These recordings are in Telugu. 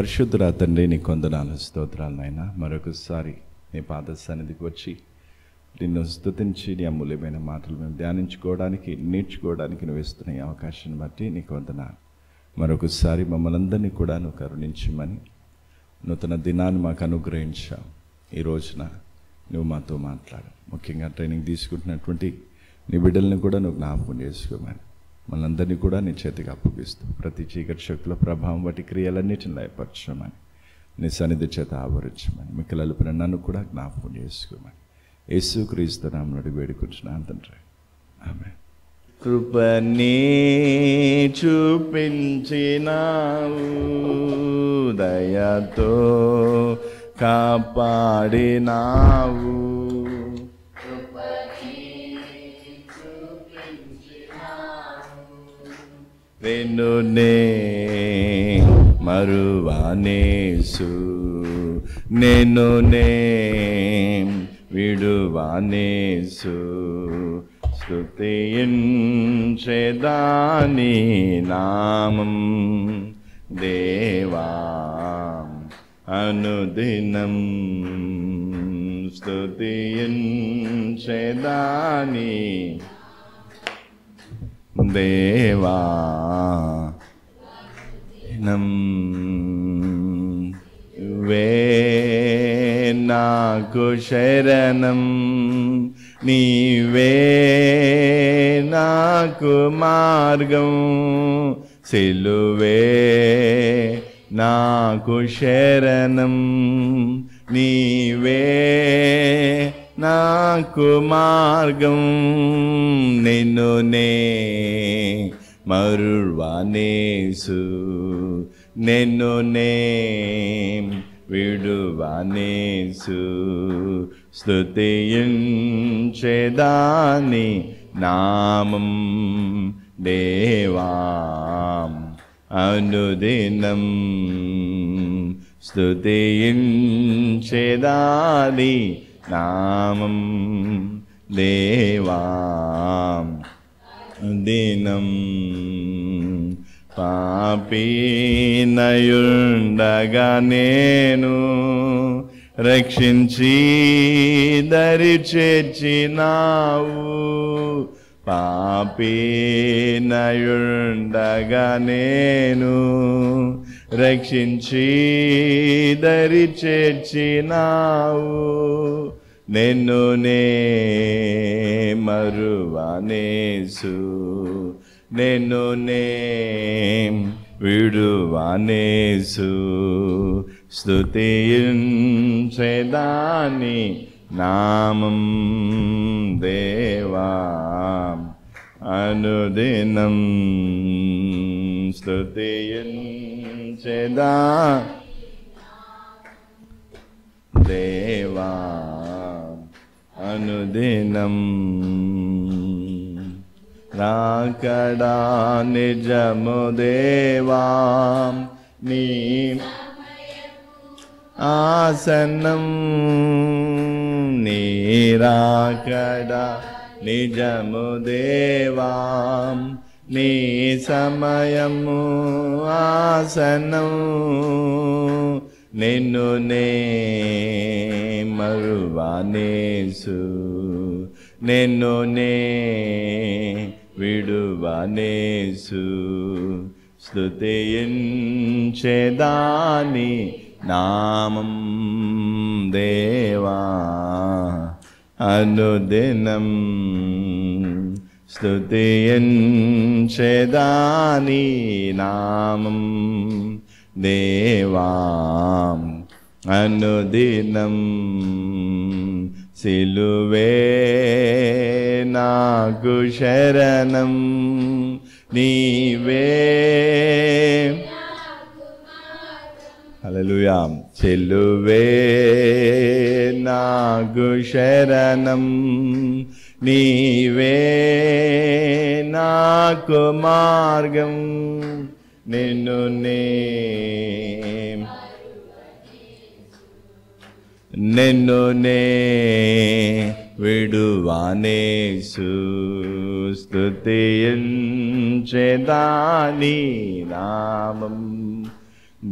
పరిశుద్ధుడా తండ్రి, నీకు వందనాలు, స్తోత్రాలు నాయనా. మరొకసారి నీ పాద సన్నిధికి వచ్చి నిన్ను స్తుతించి నీ అమూల్యమైన మాటలు మేము ధ్యానించుకోవడానికి, నేర్చుకోవడానికి నువ్వు ఇస్తున్న ఈ అవకాశాన్ని బట్టి నీకు వందనాలు. మరొకసారి మమ్మల్ని అందరినీ కూడా నువ్వు కరుణించమని, నూతన దినాన్ని మాకు అనుగ్రహించావు. ఈ రోజున నువ్వు మాతో మాట్లాడు. ముఖ్యంగా ట్రైనింగ్ తీసుకుంటున్నటువంటి నీ బిడ్డల్ని కూడా నువ్వు జ్ఞాపకం చేసుకోమని, మనందరినీ కూడా నీ చేతికి అప్పగిస్తూ ప్రతి చీకటి శక్తుల ప్రభావం వాటి క్రియలన్నిటిని లయపరచమని, నీ సన్నిధి చేత ఆవరించమని, మీ పిల్లలపైన నన్ను కూడా జ్ఞాపకం చేసుకోమని యేసు క్రీస్తు నామమున వేడుకుంటున్నాను తండ్రి, ఆమేన్. కృపనే చూపించినావు, దయతో కాపాడినావు, నిన్ను నే మరువానేసు, నిన్ను నే విడువానేసు, స్తుతించెదాని నామం దేవా, అనుదినం స్తుతించెదాని దేవా నం. వే నాకు శరణం, నీవే నాకు మార్గం, సిలువే నాకు శరణం, నీవే నాకు మార్గం, నిన్ను నే మరువానేసు, నిన్ను నే విడువానేసు, స్తుతించెదాని నామం దేవా, అనుదినం స్తుతించెదాని నామం దేవా, దినం. పాపినయుండగా నేను రక్షించి దరి చేర్చినావు, పాపినయుండగా నేను రక్షించి దరి చేర్చినావు, నిన్ను నే మరువానేసు, నిన్ను నే విడువానేసు, స్తుతించెదాని నామం దేవా, అనుదినం స్తుతించెదాని దేవా, అనుదినం. రాకడా నిజము దేవా, నీ ఆసనం, నీ రాకడా నిజము దేవా, నీ సమయము ఆసనం, నిన్ను నే మరువానేసు, నిన్ను నే విడువానేసు, స్తుతించెదాని నామం దేవా, అనుదినం స్తుతించెదాని నామం దేవా, అనుదినం సిలువే నాకు శరణం, నీవే హల్లెలూయా, సిలువే నాకు శరణం, నీవే నాకు మార్గం, నిన్ను నే విడువానేసు, స్తుతించెదాని నామం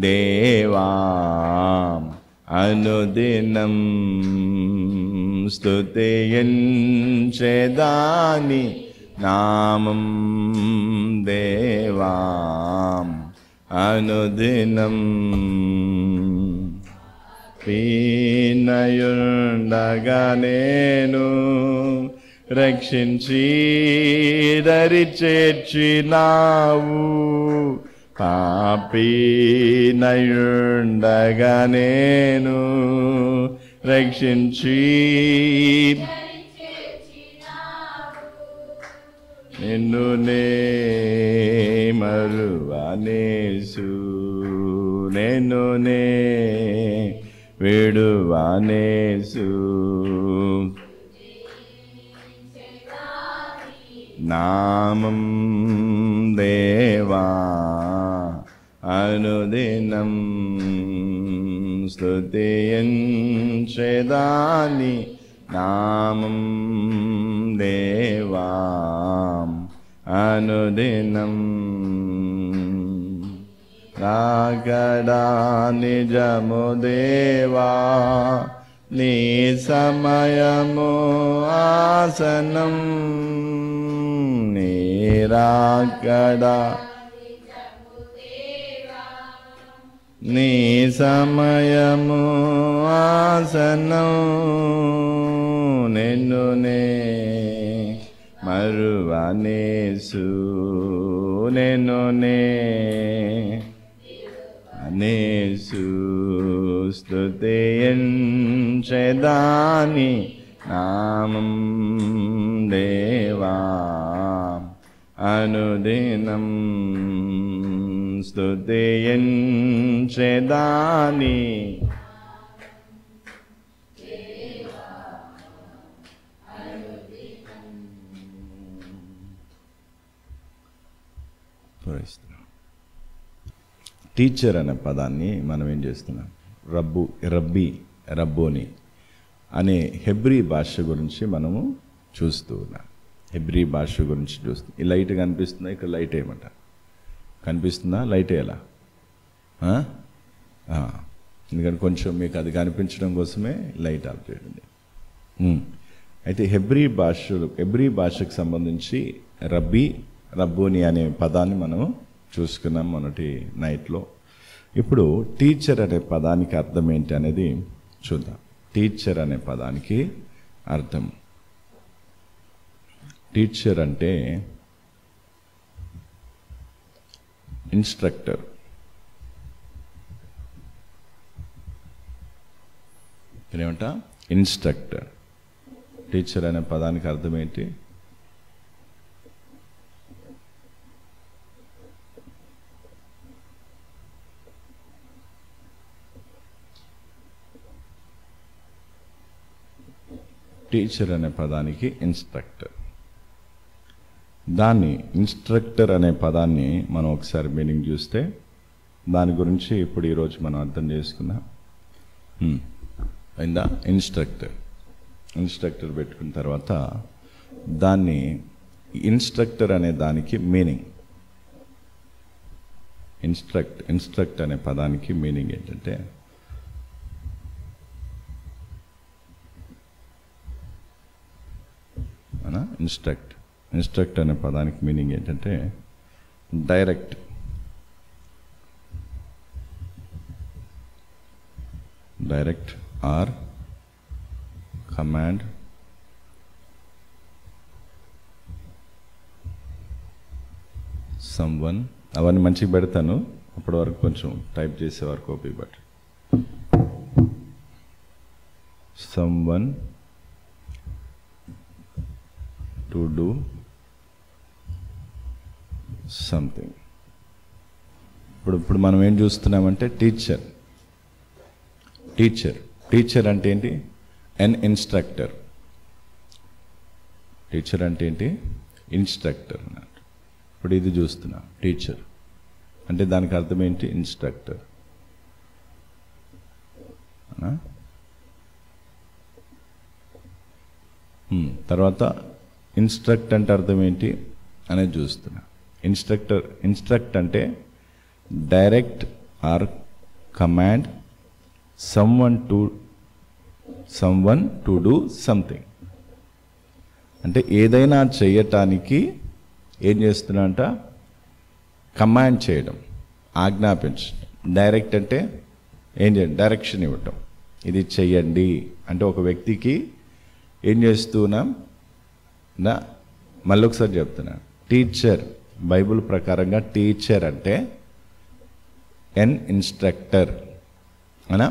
देवां अनुदिनं स्तुतियं चेदानि नामं देवां अनुदिनं पीनयुर्नगनेनु रक्षिंची दरिचेर्चिनावु पापीनयुर्नगनेनु रक्षिंची निन्नु मरुवानेसु नेनु ने विडुवानेसु नामं देवा अनुदिनं स्तुतियं चेदानि नामं देवा अनुदिनं रागदानि जमुदेवा निसमयमो आसनं निरागदा निसमयमो आसनं निन्नु ने मरुवानेसु निन्नु ने नेसु स्तुतियं चेदानि नामं देवां अनुदिनं स्तुतियं चेदानि टीचर अने पदाने मनमें रब्बु रब्बी रब्बोनी अने हेब्री भाष गुरिंची मनमु चूस्तू उन्नाम हेब्री भाष गुरिंची चूस्तू लाइट कनिपिस्तुंदा इक्कड लाइट एमंट कनिपिस्तुंदा लाइट एला आ आ इंदुकनि कोंचेम मीकु अदि कनिपिंचडं कोसमे लाइट आफ चेयंडि अयिते हेब्री भाषकु संबंधिंची रब्बी रब्बोनी अने पदानि मनमु चूसुकुन्नाम मोनटी नैट्लो इप्पुडु टीचर अने पदानिकि अर्थम एंटि अनेदि चूद्दाम टीचर अने पदानिकि अर्थम टीचर अंटे इन्स्ट्रक्टर एंट इन्स्ट्रक्टर टीचर अने पदानिकि अर्थम एंटि टीचर अने पदानिकी इंस्ट्रक्टर दानी इंस्ट्रक्टर अने पदानी मनं ओकसारि मीनिंग चूस्ते दानि गुरिंची इप्पुडु ई रोजु मनं अर्थं चेसुकुन्नाम अयिंदा इंस्ट्रक्टर इंस्ट्रक्टर पेट्टुकुन्न तर्वात दानी इंस्ट्रक्टर अने दानिकी मीनिंग इंस्ट्रक्ट अने पदानिकी मीनिंग एंटंटे इंस्ट्रक्ट इंस्ट्रक्ट अने पदानिकी मीनिंग एंटंटे direct direct or command someone అవన్నీ మంచిగా పెడతాను అప్పటి వరకు కొంచెం టైప్ చేసే వరకు ఓపిక పట్టు someone to do something ఇప్పుడు మనం ఏం చూస్తున్నామంటే టీచర్ అంటే ఏంటి ఇన్స్ట్రక్టర్ ఇప్పుడు ఇది చూస్తున్నా టీచర్ అంటే దానికి అర్థం ఏంటి ఇన్స్ట్రక్టర్ తర్వాత ఇన్స్ట్రక్ట్ అంటే అర్థం ఏంటి అనేది చూస్తున్నా ఇన్స్ట్రక్ట్ అంటే direct or command someone to do something. అంటే ఏదైనా చేయటానికి ఏం చేస్తున్నారంట? కమాండ్ చేయడం, ఆజ్ఞాపించడం. డైరెక్ట్ అంటే ఏం చేయండి, డైరెక్షన్ ఇవ్వటం, ఇది చేయండి అంటే. ఒక వ్యక్తికి ఏం చేస్తున్నాం? నా మళ్ళొకసారి చెప్తున్నా, టీచర్, బైబిల్ ప్రకారంగా టీచర్ అంటే ఎన్ ఇన్స్ట్రక్టర్ అనా.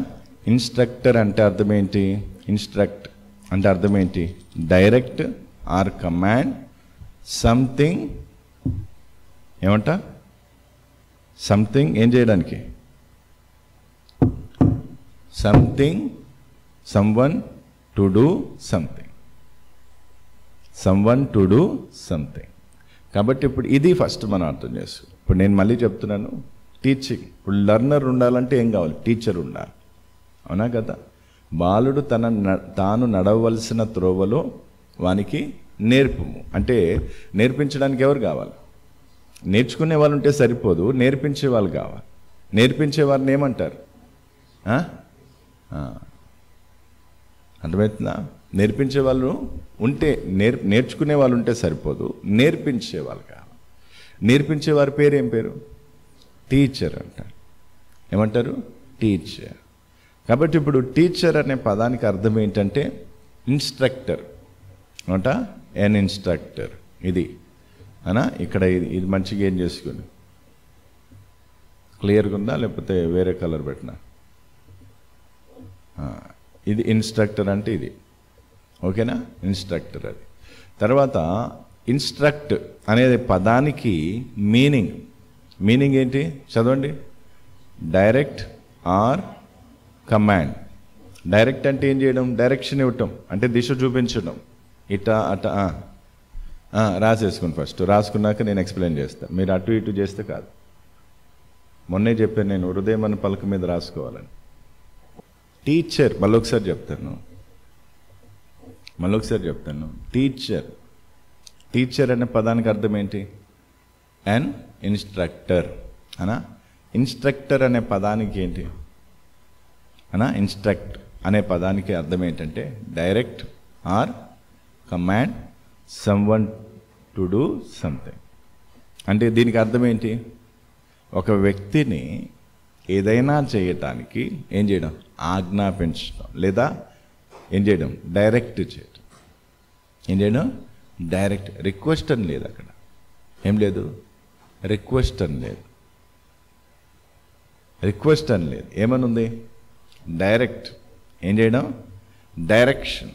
ఇన్స్ట్రక్టర్ అంటే అర్థం ఏంటి? ఇన్స్ట్రక్ట్ అంటే అర్థం ఏంటి? Direct or command something. ఏమంట? సంథింగ్ ఏం చేయడానికి? Something someone to do something, someone to do something. కాబట్టి ఇప్పుడు ఇది ఫస్ట్ మనం అర్థం చేసుకుంటాం. ఇప్పుడు నేను మళ్ళీ చెప్తున్నాను, టీచింగ్. ఇప్పుడు లెర్నర్ ఉండాలంటే ఏం కావాలి? టీచర్ ఉండాలి, అవునా కదా? బాలుడు తాను నడవలసిన త్రోవలో వానికి నేర్పుము అంటే నేర్పించడానికి ఎవరు కావాలి? నేర్చుకునే వాళ్ళు ఉంటే సరిపోదు, నేర్పించే వాళ్ళు కావాలి. నేర్పించే వారిని ఏమంటారు? అర్థమవుతుందా? నేర్పించే వాళ్ళు ఉంటే, నేర్చుకునే వాళ్ళు ఉంటే సరిపోదు, నేర్పించే వాళ్ళు కావాలి. నేర్పించే వారి పేరు ఏం పేరు? టీచర్ అంటారు. ఏమంటారు? టీచర్. కాబట్టి ఇప్పుడు టీచర్ అనే పదానికి అర్థం ఏంటంటే ఇన్స్ట్రక్టర్ అంట, ఎన్ ఇన్స్ట్రక్టర్. ఇది అనా. ఇక్కడ ఇది ఇది మంచిగా ఏం చేసుకోండి, క్లియర్గా ఉందా లేకపోతే వేరే కలర్ పెట్టినా? ఇది ఇన్స్ట్రక్టర్ అంటే ఇది, ఓకేనా? ఇన్స్ట్రక్టర్. అది తర్వాత ఇన్స్ట్రక్ట్ అనేది పదానికి మీనింగ్, మీనింగ్ ఏంటి చదవండి. Direct or command. డైరెక్ట్ అంటే ఏం చేయడం? డైరెక్షన్ ఇవ్వటం అంటే దిశ చూపించడం. ఇట అట రాసేసుకోండి. ఫస్ట్ రాసుకున్నాక నేను ఎక్స్ప్లెయిన్ చేస్తాను, మీరు అటు ఇటు చేస్తే కాదు. మొన్నే చెప్పాను నేను, హృదయం అనే పలక మీద రాసుకోవాలని. టీచర్ మళ్ళొకసారి చెప్తాను, టీచర్. టీచర్ అనే పదానికి అర్థం ఏంటి? అండ్ ఇన్స్ట్రక్టర్ అనా. ఇన్స్ట్రక్టర్ అనే పదానికి ఏంటి అనా? ఇన్స్ట్రక్ట్ అనే పదానికి అర్థం ఏంటంటే direct or command someone to do something. అంటే దీనికి అర్థం ఏంటి? ఒక వ్యక్తిని ఏదైనా చేయటానికి ఏం చేయడం? ఆజ్ఞాపించడం లేదా ఏం చేయడం? డైరెక్ట్ చేయడం. ఏం చేయడం? డైరెక్ట్. రిక్వెస్ట్ అని లేదు అక్కడ, ఏం లేదు రిక్వెస్ట్ అని లేదు, ఏమనుంది? డైరెక్ట్. ఏం చేయడం? డైరెక్షన్,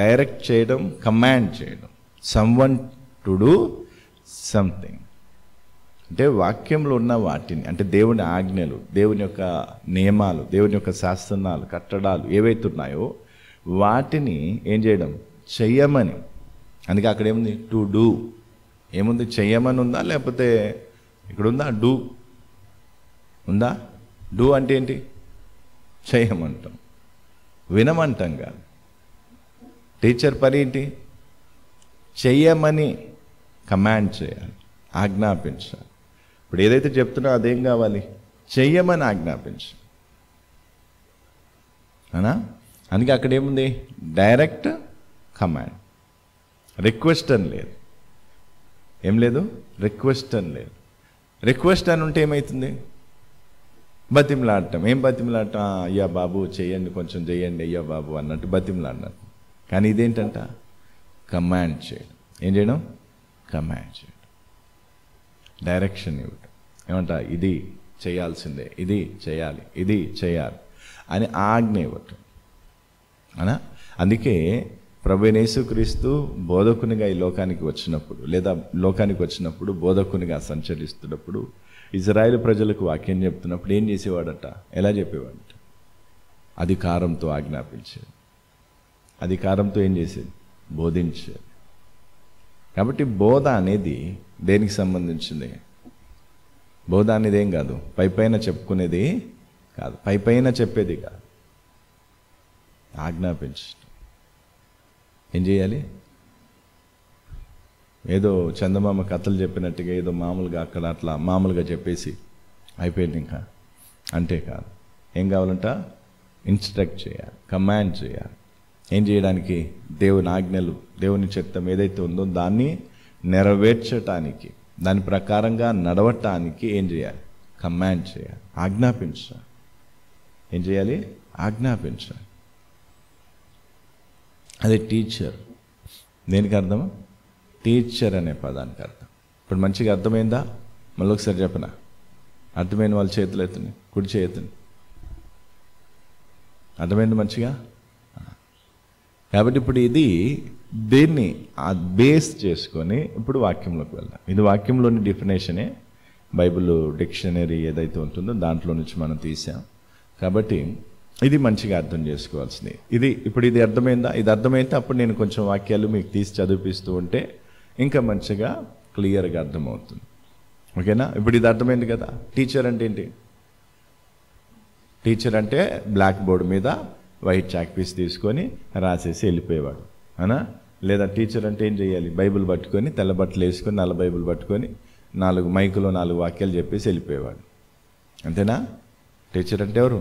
డైరెక్ట్ చేయడం, కమాండ్ చేయడం. సమ్వన్ టు డూ సంథింగ్ అంటే వాక్యంలో ఉన్న వాటిని, అంటే దేవుని ఆజ్ఞలు, దేవుని యొక్క నియమాలు, దేవుని యొక్క శాసనాలు, కట్టడాలు ఏవైతే ఉన్నాయో వాటిని ఏం చేయడం? చెయ్యమని. అందుకే అక్కడ ఏముంది? To do. ఏముంది? చెయ్యమని ఉందా లేకపోతే ఇక్కడ ఉందా? డూ ఉందా? డూ అంటే ఏంటి? చేయమంటాం, వినమంటాం కాదు. టీచర్ పని ఏంటి? చెయ్యమని కమాండ్ చేయాలి, ఆజ్ఞాపించాలి. ఇప్పుడు ఏదైతే చెప్తున్నా అదేం కావాలి? చెయ్యమని ఆజ్ఞాపించాలి అనా. అందుకే అక్కడ ఏముంది? Direct command. రిక్వెస్ట్ అని లేదు, ఏం లేదు రిక్వెస్ట్ అని లేదు. రిక్వెస్ట్ అని ఉంటే ఏమవుతుంది? బతిమలాడటం. ఏం బతిమలాడటం? అయ్యా బాబు చేయండి, కొంచెం చేయండి అయ్యా బాబు అన్నట్టు బతిమలాడినట్టు. కానీ ఇదేంటంట? కమాండ్ చేయడం. ఏం చేయడం? కమాండ్ చేయడం, డైరెక్షన్ ఇవ్వడం. ఏమంట? ఇది చేయాల్సిందే, ఇది చేయాలి, ఇది చేయాలి అని ఆజ్ఞ ఇవ్వటం అనా. అందుకే ప్రభువైన యేసుక్రీస్తు బోధకునిగా ఈ లోకానికి వచ్చినప్పుడు, లేదా లోకానికి వచ్చినప్పుడు బోధకునిగా సంచరిస్తున్నప్పుడు, ఇజ్రాయేల్ ప్రజలకు వాక్యం చెప్తున్నప్పుడు ఏం చేసేవాడట? ఎలా చెప్పేవాడట? అధికారంతో ఆజ్ఞాపించేది, అధికారంతో ఏం చేసేది? బోధించేది. కాబట్టి బోధ అనేది దేనికి సంబంధించింది? బోధ అనేది ఏం కాదు, పై పైన చెప్పుకునేది కాదు, పై పైన చెప్పేది కాదు. ఆజ్ఞాపించడం. ఏం చేయాలి? ఏదో చందమామ కథలు చెప్పినట్టుగా ఏదో మామూలుగా అక్కడ అట్లా మామూలుగా చెప్పేసి అయిపోయింది. ఇంకా అంతే కాదు. ఏం కావాలంట? ఇన్స్ట్రక్ట్ చేయాలి, కమాండ్ చేయాలి. ఏం చేయడానికి? దేవుని ఆజ్ఞలు, దేవుని చిత్తం ఏదైతే ఉందో దాన్ని నెరవేర్చడానికి, దాని ప్రకారంగా నడవటానికి ఏం చేయాలి? కమాండ్ చేయాలి, ఆజ్ఞాపించాలి. ఏం చేయాలి? ఆజ్ఞాపించాలి. అదే టీచర్. దేనికి అర్థమా? టీచర్ అనే పదానికి అర్థం. ఇప్పుడు మంచిగా అర్థమైందా? మళ్ళీ ఒకసారి చెప్పనా? అర్థమైన వాళ్ళ చేతులు ఎత్తుని, కుడి చేతుని. అర్థమైంది మంచిగా? కాబట్టి ఇప్పుడు ఇది దీన్ని బేస్ చేసుకొని ఇప్పుడు వాక్యంలోకి వెళ్దాం. ఇది వాక్యంలోని డెఫినేషనే, బైబిల్ డిక్షనరీ ఏదైతే ఉంటుందో దాంట్లో నుంచి మనం తీసాం. కాబట్టి ఇది మంచిగా అర్థం చేసుకోవాల్సింది. ఇది ఇప్పుడు ఇది అర్థమైందా? ఇది అర్థమైతే అప్పుడు నేను కొంచెం వాక్యాలు మీకు తీసి చదివిస్తూ ఉంటే ఇంకా మంచిగా క్లియర్గా అర్థమవుతుంది. ఓకేనా? ఇప్పుడు ఇది అర్థమైంది కదా. టీచర్ అంటే ఏంటి? టీచర్ అంటే బ్లాక్ బోర్డు మీద వైట్ చాక్ పీస్ తీసుకొని రాసేసి వెళ్ళిపోయేవాడు అనా? లేదా టీచర్ అంటే ఏం చేయాలి? బైబిల్ పట్టుకొని, తెల్ల బట్టలు వేసుకొని, నల్ల బైబిల్ పట్టుకొని, 4 మైకులో 4 వాక్యాలు చెప్పేసి వెళ్ళిపోయేవాడు. అంతేనా? టీచర్ అంటే ఎవరు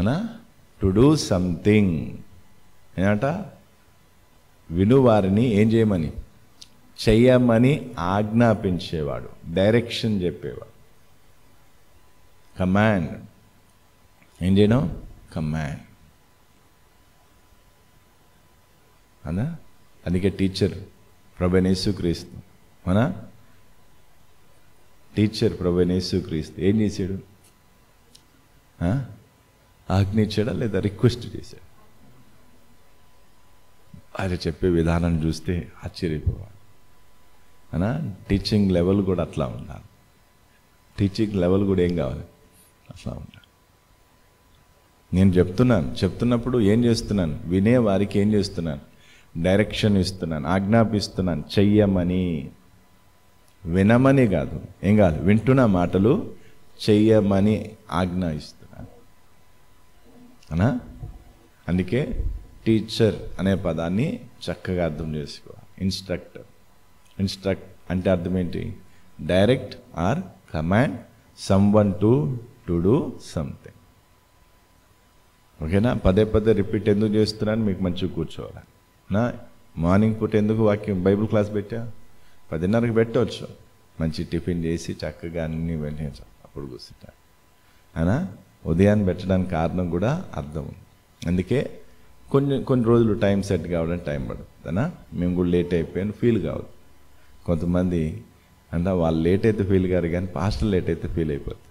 అనా? టు డూ సంథింగ్ ఏనట, వినువారిని ఏం చేయమని? చెయ్యమని ఆజ్ఞాపించేవాడు, డైరెక్షన్ చెప్పేవాడు. కమాండ్. ఏం చేయడం? కమాండ్ అనా? అందుకే టీచర్ ప్రభువైన యేసుక్రీస్తు అనా? టీచర్ ప్రభువైన యేసుక్రీస్తు ఏం చేశాడు? ఆజ్ఞ ఇచ్చాడా లేదా రిక్వెస్ట్ చేశాడు? ఆయన చెప్పే విధానం చూస్తే ఆశ్చర్యపోవాలి అనా? టీచింగ్ లెవెల్ కూడా అట్లా ఉండాలి. టీచింగ్ లెవెల్ కూడా ఏం కావాలి? అట్లా ఉండాలి. నేను చెప్తున్నప్పుడు ఏం చేస్తున్నాను? వినే వారికి ఏం చేస్తున్నాను? డైరెక్షన్ ఇస్తున్నాను, ఆజ్ఞాపిస్తున్నాను. చెయ్యమని, వినమని కాదు. ఏం కాదు? వింటున్న మాటలు చెయ్యమని ఆజ్ఞ ఇస్తున్నాను అనా? అందుకే టీచర్ అనే పదాన్ని చక్కగా అర్థం చేసుకోవాలి. ఇన్స్ట్రక్టర్. ఇన్స్ట్రక్ట్ అంటే అర్థం ఏంటి? Direct or command someone to to do something. ఓకేనా? పదే పదే రిపీట్ ఎందుకు చేస్తున్నాను? మీకు మంచిగా కూర్చోవాలి. నా మార్నింగ్ పూట ఎందుకు వాక్యం బైబిల్ క్లాస్ పెట్టా? 10:30కి పెట్టవచ్చు. మంచి టిఫిన్ చేసి చక్కగా అన్నీ వెంటనే అప్పుడు కూర్చుంటాను అనా? ఉదయాన్ని పెట్టడానికి కారణం కూడా అర్థం ఉంది. అందుకే కొన్ని రోజులు టైం సెట్ కావడానికి టైం పడుతుంది అనా? మేము కూడా లేట్ అయిపోయాను ఫీల్ కావద్దు. కొంతమంది అంట వాళ్ళు లేట్ అయితే ఫీల్ కారు, కానీ పాస్టర్ లేట్ అయితే ఫీల్ అయిపోతారు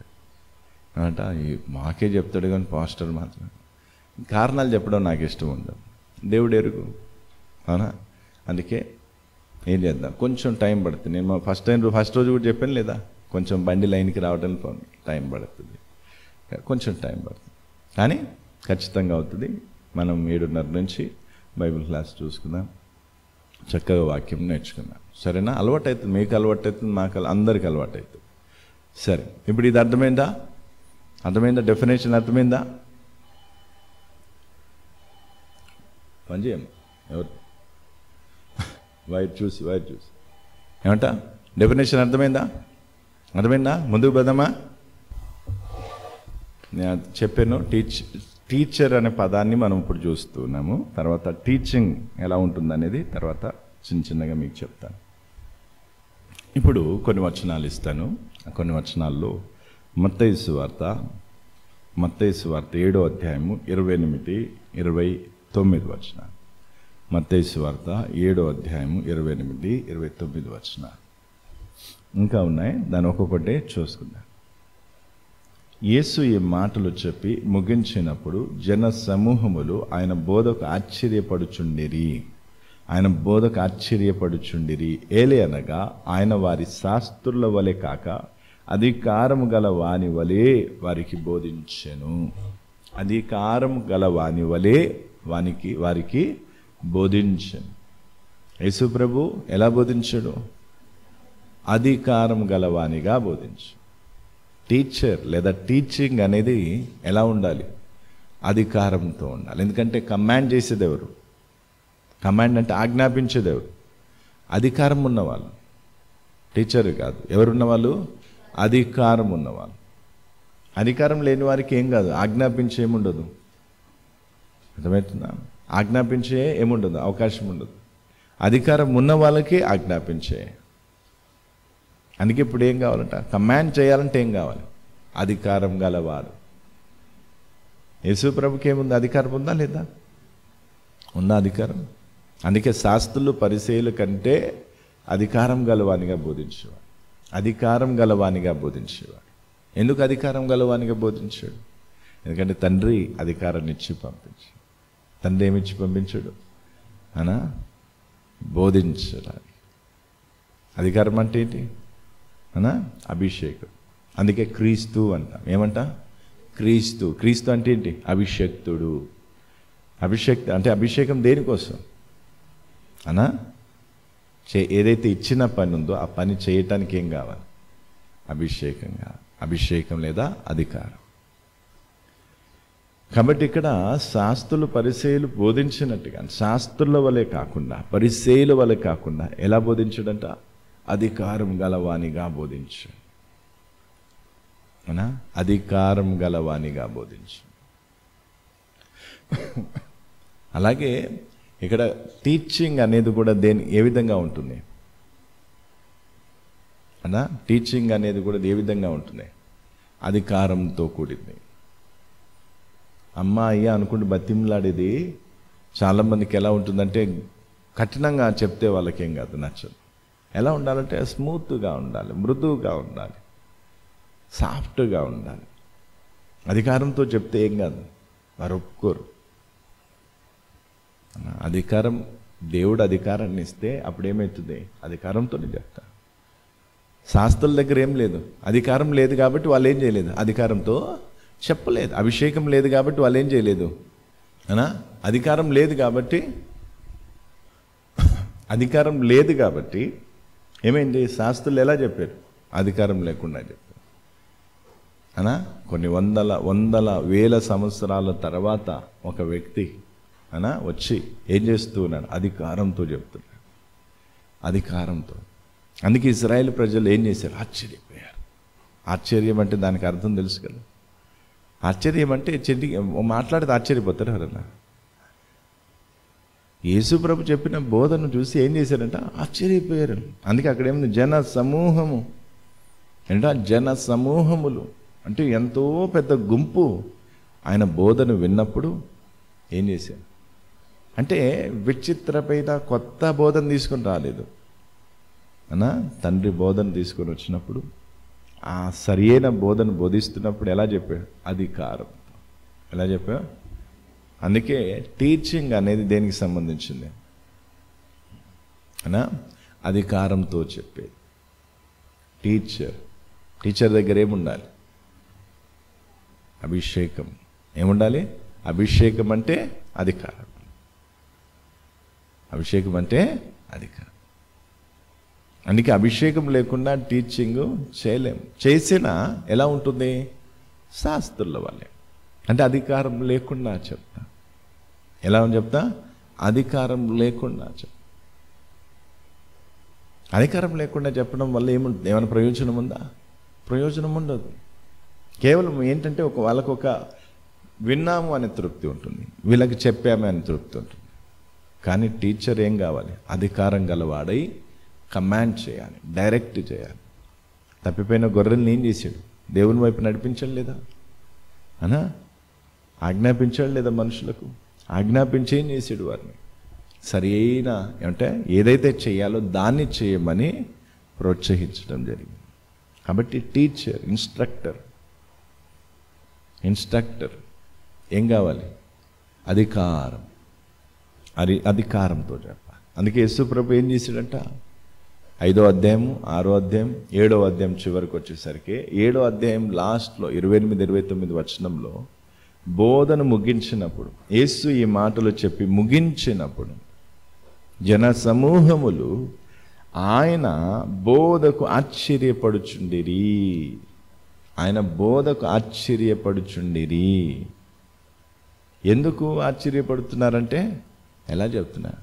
అంట. మాకే చెప్తాడు కానీ పాస్టర్ మాత్రం కారణాలు చెప్పడం నాకు ఇష్టం ఉండదు. దేవుడు ఎరుగు అవునా? అందుకే ఏం చేద్దాం, కొంచెం టైం పడుతుంది. నేను ఫస్ట్ రోజు కూడా చెప్పాను లేదా, కొంచెం బండి లైన్కి రావడానికి టైం పడుతుంది, కొంచెం టైం పడుతుంది, కానీ ఖచ్చితంగా అవుతుంది. మనం 7:30 నుంచి బైబిల్ క్లాస్ చూసుకుందాం, చక్కగా వాక్యం నేర్చుకుందాం. సరేనా? అలవాటు అవుతుంది, మీకు అలవాటు అవుతుంది, మాకు అందరికి అలవాటు అవుతుంది. సరే, ఇప్పుడు ఇది అర్థమైందా? అర్థమైందా? డెఫినేషన్ అర్థమైందా? పని చేయం ఎవరు వైర్ చూసి ఏమంట? డెఫినేషన్ అర్థమైందా? అర్థమైందా? ముందుకు పోదామా? నేను చెప్పాను టీచర్ అనే పదాన్ని మనం ఇప్పుడు చూస్తున్నాము. తర్వాత టీచింగ్ ఎలా ఉంటుందనేది తర్వాత చిన్నగా మీకు చెప్తాను. ఇప్పుడు కొన్ని వచనాలు ఇస్తాను. కొన్ని వచనాల్లో మత్తయి సువార్త 7:28-29 మత్తయి సువార్త 7:28-29. ఇంకా ఉన్నాయి, దాని ఒక్కొక్కటే చూసుకుందాం. యేసు ఈ మాటలు చెప్పి ముగించినప్పుడు జన సమూహములు ఆయన బోధకు ఆశ్చర్యపడుచుండిరి. ఏలయనగా ఆయన వారి శాస్త్రుల వలె కాక అధికారము గల వాని వలె వారికి బోధించెను. అధికారం గల వాని వలె వారికి బోధించను. యేసు ప్రభు ఎలా బోధించడు? అధికారం గలవానిగా బోధించు. టీచర్ లేదా టీచింగ్ అనేది ఎలా ఉండాలి? అధికారంతో ఉండాలి. ఎందుకంటే కమాండ్ చేసేదెవరు? కమాండ్ అంటే ఆజ్ఞాపించేదెవరు? అధికారం ఉన్నవాళ్ళు. టీచర్ కాదు. ఎవరున్నవాళ్ళు? అధికారం ఉన్నవారు. అధికారం లేని వారికి ఏం కాదు, ఆజ్ఞాపించే ఏముండదు. అర్థమవుతుందా? ఆజ్ఞాపించే ఏముండదు, అవకాశం ఉండదు. అధికారం ఉన్న వాళ్ళకి ఆజ్ఞాపించే. అందుకే ఇప్పుడు ఏం కావాలంట? కమాండ్ చేయాలంటే ఏం కావాలి? అధికారం గలవారు. యేసు ప్రభుకి ఏముంది? అధికారం ఉందా లేదా? ఉన్న అధికారం. అందుకే శాస్త్రులు పరిసయ్యుల కంటే అధికారం గలవానిగా బోధించేవాడు, అధికారం గలవానిగా బోధించేవాడు. ఎందుకు అధికారం గలవానిగా బోధించాడు? ఎందుకంటే తండ్రి అధికారాన్ని ఇచ్చి పంపించాడు. తండ్రి ఏమిచ్చి పంపించాడు? అనా బోధించడానికి. అధికారం అంటే ఏంటి? అనా అభిషేకుడు. అందుకే క్రీస్తు అంటాం. ఏమంట? క్రీస్తు. క్రీస్తు అంటే ఏంటి? అభిషేక్తుడు. అభిషేక్ అంటే అభిషేకం దేనికోసం? అనా ఏదైతే ఇచ్చిన పని ఉందో ఆ పని చేయటానికి ఏం కావాలి? అభిషేకం కావాలి. అభిషేకం లేదా అధికారం. కాబట్టి ఇక్కడ శాస్త్రులు పరిసయ్యులు బోధించినట్టుగా, శాస్త్రుల వలె కాకుండా, పరిసయ్యుల వలె కాకుండా ఎలా బోధించడంట? అధికారం గలవానిగా బోధించు. అనా అధికారం గలవానిగా బోధించు. అలాగే ఇక్కడ టీచింగ్ అనేది కూడా దేని ఏ విధంగా ఉంటుంది? అనా టీచింగ్ అనేది కూడా ఏ విధంగా ఉంటుంది? అధికారంతో కూడింది. అమ్మ అయ్యా అనుకుంటే బతిమలాడేది చాలామందికి ఎలా ఉంటుందంటే, కఠినంగా చెప్తే వాళ్ళకేం కాదు, నచ్చదు. ఎలా ఉండాలంటే స్మూత్గా ఉండాలి, మృదువుగా ఉండాలి, సాఫ్ట్గా ఉండాలి. అధికారంతో చెప్తే ఏం కాదు, వారు ఒప్పుకోరు. అధికారం, దేవుడు అధికారాన్ని ఇస్తే అప్పుడేమవుతుంది? అధికారంతోనే చెప్తా. శాస్త్రుల దగ్గర ఏం లేదు, అధికారం లేదు కాబట్టి వాళ్ళు ఏం చేయలేదు, అధికారంతో చెప్పలేదు. అభిషేకం లేదు కాబట్టి వాళ్ళు ఏం చేయలేదు. అనా అధికారం లేదు కాబట్టి, అధికారం లేదు కాబట్టి ఏమైంది? శాస్త్రులు ఎలా చెప్పారు? అధికారం లేకుండా చెప్పారు. అనా కొన్ని వందల వేల సంవత్సరాల తర్వాత ఒక వ్యక్తి అనా వచ్చి ఏం చేస్తూ ఉన్నాడు? అధికారంతో చెప్తున్నాడు, అధికారంతో. అందుకే ఇజ్రాయేల్ ప్రజలు ఏం చేశారు? ఆశ్చర్యపోయారు. ఆశ్చర్యం అంటే దానికి అర్థం తెలుసు కదా. ఆశ్చర్యం అంటే చెడ్డి మాట్లాడితే ఆశ్చర్యపోతారు ఎవరన్నా. యేసు ప్రభు చెప్పిన బోధను చూసి ఏం చేశారంట? ఆశ్చర్యపోయారు. అందుకే అక్కడ ఏముంది? జన సమూహము. ఏంటా జన సమూహములు అంటే ఎంతో పెద్ద గుంపు ఆయన బోధను విన్నప్పుడు ఏం చేశారు అంటే, విచిత్రమైన కొత్త బోధన తీసుకొని రాలేదు. అనా తండ్రి బోధన తీసుకొని వచ్చినప్పుడు, ఆ సరియైన బోధన బోధిస్తున్నప్పుడు ఎలా చెప్పాడు? అధికారం. ఎలా చెప్పాడు? అందుకే టీచింగ్ అనేది దేనికి సంబంధించింది? అనా అధికారంతో చెప్పేది. టీచర్ దగ్గర ఏముండాలి? అభిషేకం. ఏముండాలి? అభిషేకం అంటే అధికారం. అభిషేకం అంటే అధికారం. అందుకే అభిషేకం లేకుండా టీచింగ్ చేయలేము. చేసినా ఎలా ఉంటుంది? శాస్త్రుల వల్లే. అంటే అధికారం లేకుండా చెప్తా. ఎలా చెప్తా? అధికారం లేకుండా చెప్తా. అధికారం లేకుండా చెప్పడం వల్ల ఏమైనా ప్రయోజనం ఉందా? ప్రయోజనం ఉండదు. కేవలం ఏంటంటే వాళ్ళకొక విన్నాము అనే తృప్తి ఉంటుంది, వీళ్ళకి చెప్పామే అనే తృప్తి ఉంటుంది. కానీ టీచర్ ఏం కావాలి? అధికారం గలవాడై కమాండ్ చేయాలి, డైరెక్ట్ చేయాలి. తప్పిపోయిన గొర్రెల్ని ఏం చేశాడు? దేవుని వైపు నడిపించడం లేదా? అనా ఆజ్ఞాపించడం లేదా? మనుషులకు ఆజ్ఞాపించి ఏం చేశాడు? వారిని సరైన ఏమంటే ఏదైతే చేయాలో దాన్ని చేయమని ప్రోత్సహించడం జరిగింది. కాబట్టి టీచర్, ఇన్స్ట్రక్టర్ ఏం కావాలి? అధికారం. అధికారంతో చెప్పాలి. అందుకే యేసు ప్రభు ఏం చేశాడంట? 5వ అధ్యాయము, 6వ అధ్యాయం, 7వ అధ్యాయం చివరికి వచ్చేసరికి, 7వ అధ్యాయం లాస్ట్లో 28-29 వచనంలో బోధన ముగించినప్పుడు, యేసు ఈ మాటలు చెప్పి ముగించినప్పుడు, జన సమూహములు ఆయన బోధకు ఆశ్చర్యపడుచుండిరి. ఎందుకు ఆశ్చర్యపడుతున్నారంటే, ఎలా చెప్తున్నారు?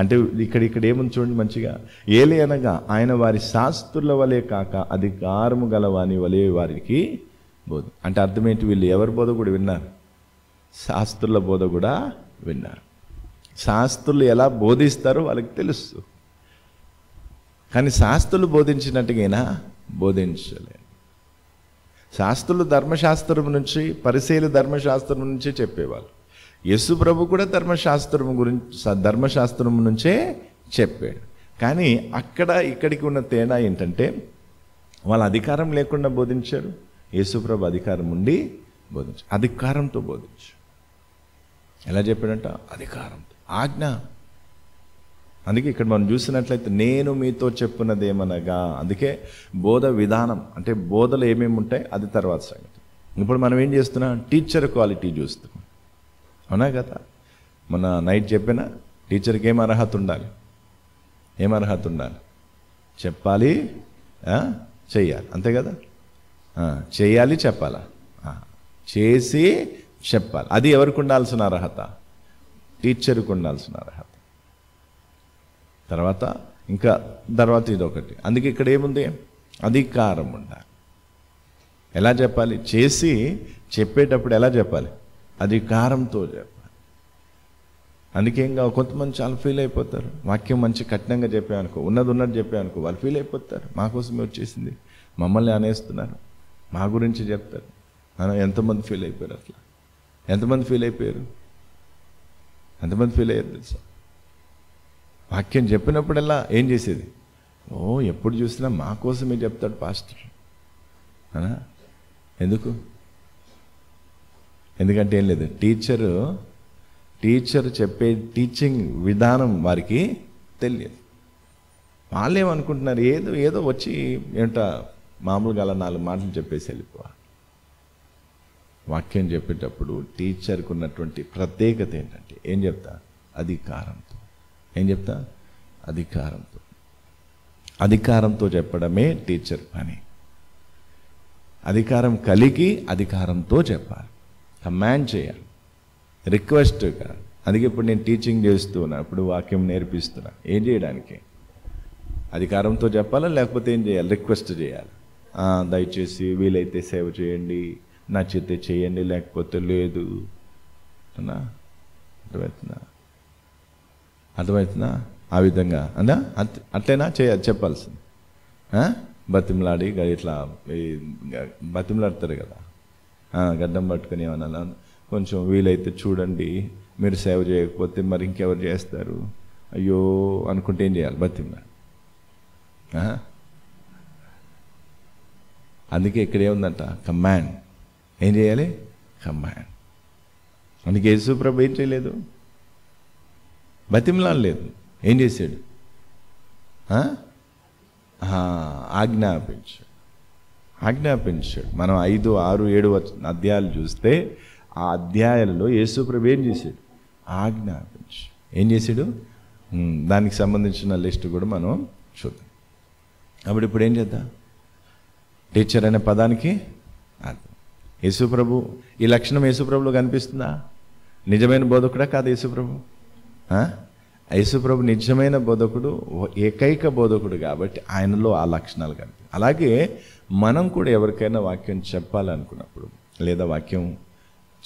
అంటే ఇక్కడ ఏముంది చూడండి మంచిగా ఏలేనగా ఆయన వారి శాస్త్రుల వలే కాక అధికారము గలవాని వలే వారికి బోధ. అంటే అర్థం ఏంటి? వీళ్ళు ఎవరి బోధ కూడా విన్నారు, శాస్త్రుల బోధ కూడా విన్నారు. శాస్త్రులు ఎలా బోధిస్తారో వాళ్ళకి తెలుసు, కానీ శాస్త్రులు బోధించినట్టుగైనా బోధించలేదు. శాస్త్రులు ధర్మశాస్త్రం నుంచి, పరిశీల ధర్మశాస్త్రం నుంచి చెప్పేవాళ్ళు. యేసు ప్రభు కూడా ధర్మశాస్త్రం గురించి, ధర్మశాస్త్రం నుంచే చెప్పాడు. కానీ అక్కడ ఇక్కడికి ఉన్న తేడా ఏంటంటే వాళ్ళ అధికారం లేకుండా బోధించారు, యేసు ప్రభు అధికారం ఉండి బోధించారు. అధికారంతో బోధించు. ఎలా చెప్పాడంట? అధికారంతో, ఆజ్ఞ. అందుకే ఇక్కడ మనం చూసినట్లయితే నేను మీతో చెప్పున్నది ఏమనగా, అందుకే బోధ విధానం అంటే బోధలు ఏమేమి ఉంటాయి అది తర్వాత సంగతి. ఇప్పుడు మనం ఏం చేస్తున్నాం? టీచర్ క్వాలిటీ చూస్తున్నాం, అవునా కదా? మన నైట్ చెప్పిన టీచర్కి ఏం అర్హత ఉండాలి, ఏం అర్హత ఉండాలి? చెప్పాలి, చెయ్యాలి, అంతే కదా? చేయాలి, చెప్పాలా? చేసి చెప్పాలి. అది ఎవరికి ఉండాల్సిన అర్హత? టీచర్కి ఉండాల్సిన అర్హత. తర్వాత ఇంకా తర్వాత ఇదొకటి. అందుకే ఇక్కడ ఏముంది? అధికారం ఉండాలి. ఎలా చెప్పాలి? చేసి చెప్పేటప్పుడు ఎలా చెప్పాలి? అధికారంతో చెప్పాలి. అందుకే ఇంకా కొంతమంది చాలా ఫీల్ అయిపోతారు. వాక్యం మంచి కఠినంగా చెప్పామనుకో, ఉన్నది ఉన్నట్టు చెప్పామనుకో, వాళ్ళు ఫీల్ అయిపోతారు. మా కోసమే వచ్చేసింది, మమ్మల్ని అనేస్తున్నారు, మా గురించి చెప్తారు. ఎంతమంది ఫీల్ అయిపోయారు అట్లా? ఎంతమంది ఫీల్ అయిపోయారు? ఎంతమంది ఫీల్ అయ్యారు తెలుసా? వాక్యం చెప్పినప్పుడల్లా ఏం చేసేది? ఓ, ఎప్పుడు చూసినా మా కోసమే చెప్తాడు పాస్టర్. ఎందుకు? ఎందుకంటే ఏం లేదు, టీచర్ చెప్పే టీచింగ్ విధానం వారికి తెలియదు. వాళ్ళు ఏమనుకుంటున్నారు, ఏదో ఏదో వచ్చి ఏంట మామూలుగా అలా నాలుగు మాటలు చెప్పేసి వెళ్ళిపోవాలి. వాక్యం చెప్పేటప్పుడు టీచర్కు ఉన్నటువంటి ప్రత్యేకత ఏంటంటే ఏం చెప్తా? అధికారంతో. ఏం చెప్తా? అధికారంతో. అధికారంతో చెప్పడమే టీచర్ పని. అధికారం కలిగి అధికారంతో చెప్పాలి, కమాండ్ చేయాలి, రిక్వెస్ట్ కాదు. అందుకే ఇప్పుడు నేను టీచింగ్ చేస్తున్నా, ఇప్పుడు వాక్యం నేర్పిస్తున్నా, ఏం చేయడానికి? అధికారంతో చెప్పాలా లేకపోతే ఏం చేయాలి? రిక్వెస్ట్ చేయాలి. దయచేసి వీలైతే సేవ చేయండి, నచ్చితే చేయండి, లేకపోతే లేదు. అన్నా అర్థమవుతుందా? అర్థమవుతుందా? ఆ విధంగా అన్నా అట్లైనా చేయాలి, చెప్పాల్సింది. బతిమలాడి ఇట్లా బతిమలాడతారు కదా, గడ్డం పట్టుకొని ఏమన్నా కొంచెం వీలైతే చూడండి, మీరు సేవ చేయకపోతే మరి ఇంకెవరు చేస్తారు అయ్యో అనుకుంటే ఏం చేయాలి? బతిమలాడి. అందుకే ఇక్కడ ఏముందంట? కమాండ్. ఏం చేయాలి? కమాండ్. అందుకే యేసు ప్రభు ఏం చేయలేదు, బతిమలాడలేదు. ఏం చేశాడు? ఆజ్ఞాపించాడు. ఆజ్ఞాపించాడు. మనం 5, 6, 7 అధ్యాయాలు చూస్తే ఆ అధ్యాయాలలో యేసు ప్రభు ఏం చేశాడు? ఆజ్ఞాపించాడు. ఏం చేశాడు? దానికి సంబంధించిన లిస్ట్ కూడా మనం చూద్దాం. అప్పుడు ఇప్పుడు ఏం చేద్దాం? టీచర్ అనే పదానికి అర్థం. యేసు ప్రభు ఈ లక్షణం యేసు ప్రభులో కనిపిస్తుందా? నిజమైన బోధకుడా కాదు యేసు ప్రభు. యేసు ప్రభు నిజమైన బోధకుడు, ఏకైక బోధకుడు, కాబట్టి ఆయనలో ఆ లక్షణాలు కనిపి. అలాగే మనం కూడా ఎవరికైనా వాక్యం చెప్పాలనుకున్నప్పుడు లేదా వాక్యం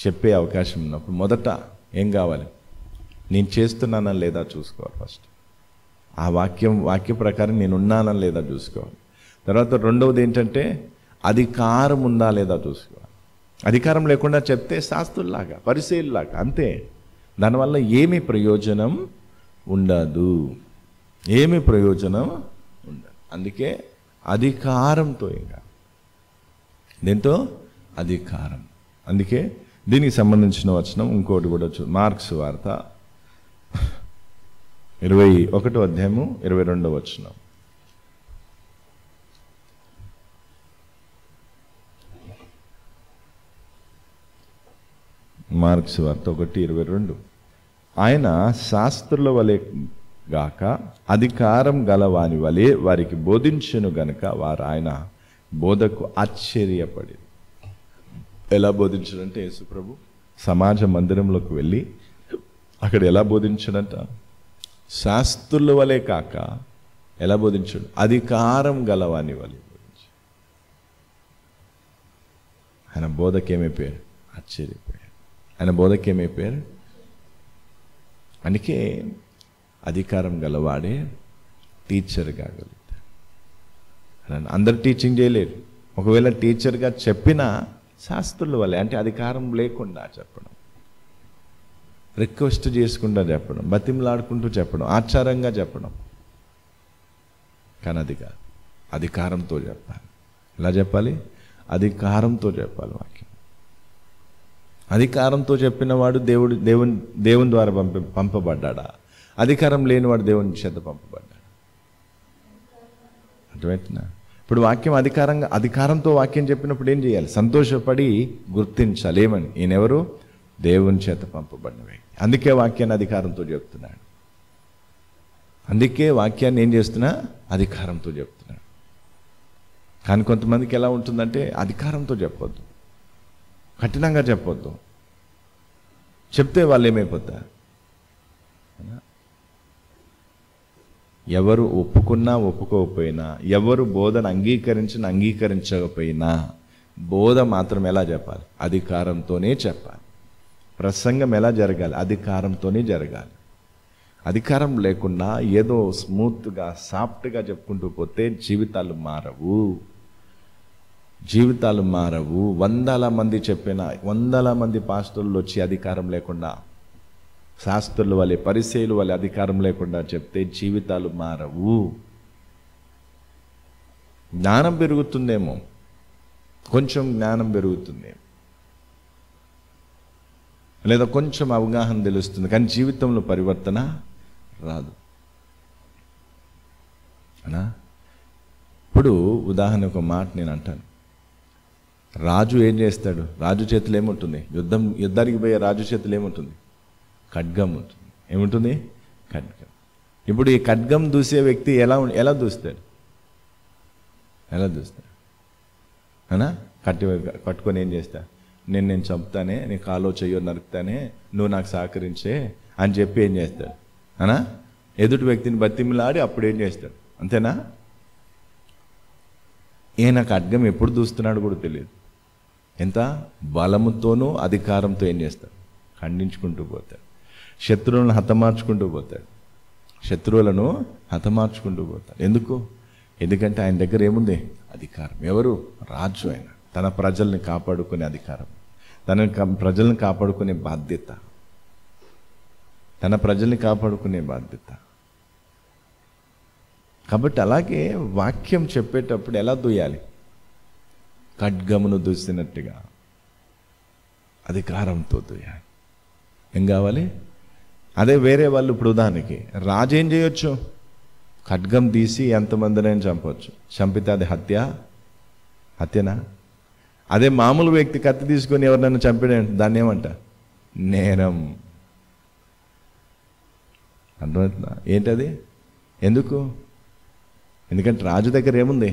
చెప్పే అవకాశం ఉన్నప్పుడు మొదట ఏం కావాలి? నేను చేస్తున్నానా లేదా చూసుకోవాలి ఫస్ట్. ఆ వాక్య ప్రకారం నేను ఉన్నానా లేదా చూసుకోవాలి. తర్వాత రెండవది ఏంటంటే అధికారం ఉందా లేదా చూసుకోవాలి. అధికారం లేకుండా చెప్తే శాస్త్రుల్లాగా, పరిశీలిలాగా, అంతే. దానివల్ల ఏమీ ప్రయోజనం ఉండదు, ఏమీ ప్రయోజనం ఉండదు. అందుకే అధికారంతో, ఇంకా దీంతో అధికారం. అందుకే దీనికి సంబంధించిన వచనం ఇంకోటి కూడా మార్క్స్ వార్త 21వ అధ్యాయము 22వ వచనం. మార్క్స్ 1:22. ఆయన శాస్త్రుల వలె గాక అధికారం గలవాని వలె వారికి బోధించెను గనక వారు ఆయన బోధకు ఆశ్చర్యపడి. ఎలా బోధించడంటే యేసు ప్రభు సమాజ మందిరంలోకి వెళ్ళి అక్కడ ఎలా బోధించడంట? శాస్త్రుల వలే కాక ఎలా బోధించాడు? అధికారం గలవాని వలే బోధించాడు. ఆయన బోధకేమైపోయారు? ఆశ్చర్యపోయారు. ఆయన బోధకేమైపోయారు? అందుకే అధికారం గలవాడే టీచర్గా గలుగుతాడు. అందరు టీచింగ్ చేయలేరు. ఒకవేళ టీచర్గా చెప్పినా శాస్త్రుల వలె, అంటే అధికారం లేకుండా చెప్పడం, రిక్వెస్ట్ చేసుకుంటూ చెప్పడం, బతిమలాడుకుంటూ చెప్పడం, ఆచారంగా చెప్పడం. కానీ అది కాదు, అధికారంతో చెప్పాలి. ఎలా చెప్పాలి? అధికారంతో చెప్పాలి వాక్యం. అధికారంతో చెప్పినవాడు దేవుని ద్వారా పంపబడ్డా, అధికారం లేనివాడు దేవుని చేత పంపబడ్డా. అర్థమవుతుందా? ఇప్పుడు వాక్యం అధికారంతో వాక్యం చెప్పినప్పుడు ఏం చేయాలి? సంతోషపడి గుర్తించాలి. ఏమని? ఈయనెవరు? దేవుని చేత పంపబడిన వ్యక్తి. అందుకే వాక్యాన్ని అధికారంతో చెప్తున్నాడు. అందుకే వాక్యాన్ని ఏం చేస్తున్నా? అధికారంతో చెప్తున్నాడు. కానీ కొంతమందికి ఎలా ఉంటుందంటే, అధికారంతో చెప్పొద్దు, కఠినంగా చెప్పొద్దు, చెప్తే వాళ్ళు ఏమైపోతారు? ఎవరు ఒప్పుకున్నా ఒప్పుకోకపోయినా, ఎవరు బోధను అంగీకరించకపోయినా, బోధ మాత్రం ఎలా చెప్పాలి? అధికారంతోనే చెప్పాలి. ప్రసంగం ఎలా జరగాలి? అధికారంతోనే జరగాలి. అధికారం లేకుండా ఏదో స్మూత్గా, సాఫ్ట్గా చెప్పుకుంటూ పోతే జీవితాలు మారవు. వందల మంది పాస్టర్లు వచ్చి అధికారం లేకుండా, శాస్త్రుల వలె, పరిసయ్యుల వలె అధికారం లేకుండా చెప్తే జీవితాలు మారవు. జ్ఞానం పెరుగుతుందేమో, కొంచెం జ్ఞానం పెరుగుతుందేమో, లేదా కొంచెం అవగాహన తెలుస్తుంది, కానీ జీవితంలో పరివర్తన రాదు. అనా ఇప్పుడు ఉదాహరణ ఒక మాట నేను అంటాను. రాజు ఏం చేస్తాడు? రాజు చేతులు ఏముంటుంది? యుద్ధానికి పోయే రాజు చేతులు ఏముంటుంది? ఖడ్గం ఉంటుంది. ఏముంటుంది? ఖడ్గం. ఇప్పుడు ఈ ఖడ్గం దూసే వ్యక్తి ఎలా దూస్తాడు? అనా కట్టుకొని ఏం చేస్తాడు? నేను చంపుతానే, నీకు కాలో చెయ్యో నరుకుతానే, నువ్వు నాకు సహకరించే అని చెప్పి ఏం చేస్తాడు? అనా ఎదుటి వ్యక్తిని బతిమిలాడి అప్పుడు ఏం చేస్తాడు? అంతేనా? ఈయన ఖడ్గం ఎప్పుడు దూస్తున్నాడు కూడా తెలియదు. ఎంత బలముతోనూ అధికారంతో ఏం చేస్తాడు? ఖండించుకుంటూ పోతాడు. శత్రువులను హతమార్చుకుంటూ పోతాడు. ఎందుకంటే ఆయన దగ్గర ఏముంది? అధికారం. ఎవరు? రాజు. ఆయన తన ప్రజల్ని కాపాడుకునే అధికారం, తన ప్రజల్ని కాపాడుకునే బాధ్యత. కాబట్టి అలాగే వాక్యం చెప్పేటప్పుడు ఎలా దూయాలి? ఖడ్గమును దూసినట్టుగా అధికారంతో దూయాలి. ఏం కావాలి? అదే వేరే వాళ్ళు, ఇప్పుడు ఉదాహరణకి రాజు ఏం చేయొచ్చు? ఖడ్గం తీసి ఎంతమందినైనా చంపవచ్చు. చంపితే అది హత్యనా? అదే మామూలు వ్యక్తి కత్తి తీసుకొని ఎవరినైనా చంపేయండి, దాన్ని ఏమంట? నేరం. అర్థమవుతుందా? ఏంటది? ఎందుకంటే రాజు దగ్గర ఏముంది?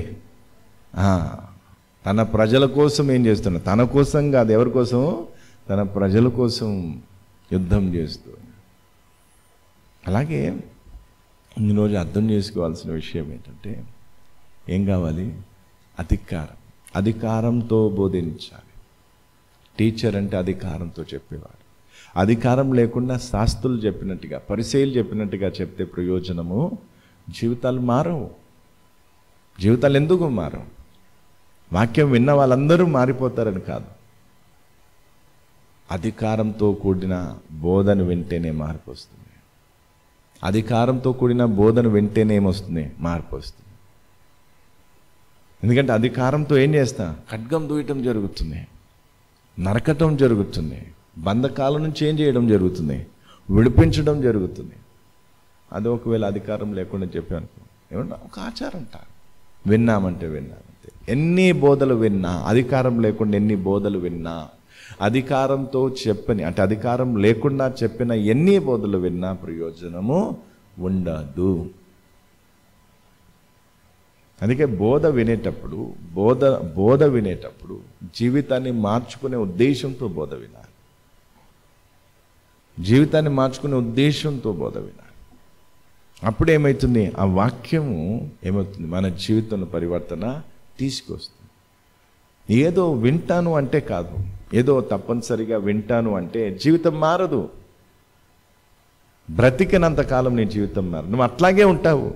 తన ప్రజల కోసం ఏం చేస్తున్నా? తన కోసం కాదు, ఎవరి కోసం? తన ప్రజల కోసం యుద్ధం చేస్తూ. అలాగే ఈరోజు అర్థం చేసుకోవాల్సిన విషయం ఏంటంటే, ఏం కావాలి? అధికారంతో బోధించాలి. టీచర్ అంటే అధికారంతో చెప్పేవాడు. అధికారం లేకుండా శాస్త్రులు చెప్పినట్టుగా, పరిసయ్యులు చెప్పినట్టుగా చెప్తే ప్రయోజనము? జీవితాలు ఎందుకు మారవు? వాక్యం విన్న వాళ్ళందరూ మారిపోతారని కాదు, అధికారంతో కూడిన బోధన వింటేనే మార్పు వస్తుంది. ఎందుకంటే అధికారంతో ఏం చేస్తా? ఖడ్గం దూయటం జరుగుతుంది, నరకటం జరుగుతుంది, బంధకాల నుంచి ఏం చేయడం జరుగుతుంది? విడిపించడం జరుగుతుంది. అది ఒకవేళ అధికారం లేకుండా చెప్పాను ఏమన్నా ఒక ఆచారంట, విన్నామంటే ఎన్ని బోధలు విన్నా, అధికారం లేకుండా ఎన్ని బోధలు విన్నా, అధికారంతో చెప్పని, అంటే అధికారం లేకుండా చెప్పిన ఎన్ని బోధలు విన్నా ప్రయోజనము ఉండదు. అందుకే బోధ వినేటప్పుడు జీవితాన్ని మార్చుకునే ఉద్దేశంతో బోధ వినాలి. అప్పుడేమవుతుంది ఆ వాక్యము ఏమవుతుంది మన జీవితంలో పరివర్తన తీసుకొస్తుంది ఏదో వింటాను అంటే కాదు ఏదో తప్పనిసరిగా వింటాను అంటే జీవితం మారదు బ్రతికినంత కాలం నీ జీవితం మారదు నువ్వు అట్లాగే ఉంటావు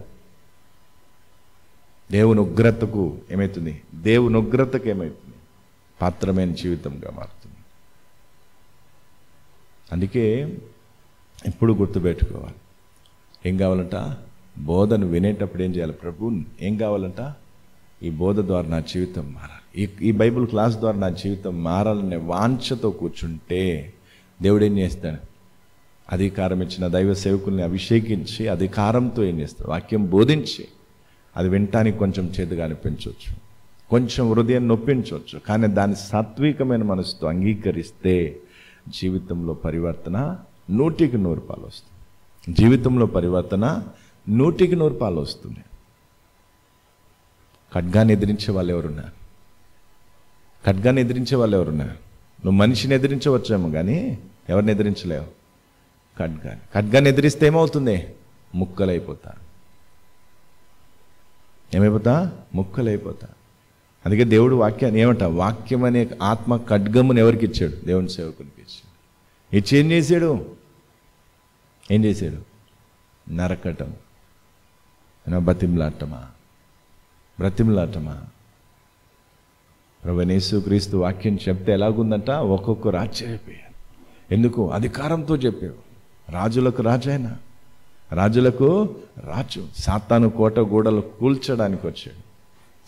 దేవుని ఉగ్రతకు ఏమవుతుంది దేవుని ఉగ్రతకు ఏమవుతుంది పాత్రమైన జీవితంగా మారుతుంది అందుకే ఇప్పుడు గుర్తుపెట్టుకోవాలి ఏం కావాలంట బోధను వినేటప్పుడు ఏం చేయాలి ప్రభు ఏం కావాలంట ఈ బోధ ద్వారా నా జీవితం మారాలి ఈ బైబిల్ క్లాస్ ద్వారా నా జీవితం మారాలనే వాంఛతో కూర్చుంటే దేవుడు ఏం చేస్తాడు అధికారం ఇచ్చిన దైవ సేవకుల్ని అభిషేకించి అధికారంతో ఏం చేస్తాడు వాక్యం బోధించి అది వినటానికి కొంచెం చేదుగా అనిపించవచ్చు కొంచెం హృదయం నొప్పించవచ్చు కానీ దాని సాత్వికమైన మనసుతో అంగీకరిస్తే జీవితంలో పరివర్తన 100% పాలు వస్తుంది జీవితంలో పరివర్తన 100% పాలు వస్తుంది ఖడ్గాన్ని ఎదిరించే వాళ్ళు ఎవరున్నారు ఖడ్గాన్ని ఎదిరించే వాళ్ళు ఎవరున్నారు నువ్వు మనిషిని ఎదిరించవచ్చేమో కానీ ఎవరిని ఎదిరించలేవు ఖడ్గాన్ని ఎదిరిస్తే ఏమవుతుంది ముక్కలైపోతా ఏమైపోతా ముక్కలైపోతా అందుకే దేవుడు వాక్యాన్ని ఏమంట వాక్యం అనే ఆత్మ ఖడ్గమును ఎవరికి ఇచ్చాడు దేవుని సేవకునికి ఇచ్చాడు ఇచ్చి ఏం చేశాడు నరకటం బ్రతిమలాటమా ప్రభువైన యేసుక్రీస్తు వాక్యం చెప్తే ఎలాగుందంట ఒక్కొక్కరు ఆశ్చర్యపోయారు ఎందుకు అధికారంతో చెప్పావు రాజులకు రాజైన రాజులకు రాజు సాతాను కోట గోడలు కూల్చడానికి వచ్చాడు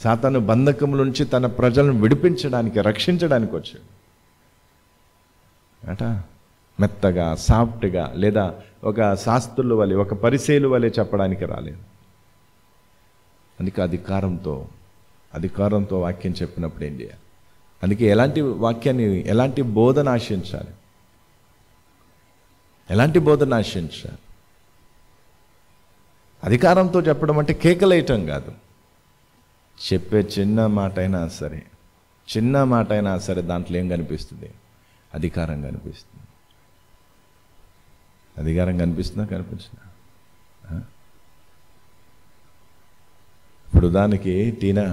సాతాను బంధకముల నుంచి తన ప్రజలను విడిపించడానికి రక్షించడానికి వచ్చాడు అట మెత్తగా సాఫ్ట్గా లేదా ఒక శాస్త్రుల వలె ఒక పరిశీలు వలె చెప్పడానికి రాలేదు అందుకే అధికారంతో వాక్యం చెప్పినప్పుడు ఏం చేయాలి అందుకే ఎలాంటి వాక్యాన్ని ఎలాంటి బోధన ఆశించాలి అధికారంతో చెప్పడం అంటే కేకలేయటం కాదు చెప్పే చిన్న మాట అయినా సరే దాంట్లో ఏం కనిపిస్తుంది అధికారం కనిపిస్తుందా కనిపించిందా ఇప్పుడు దానికి టీనా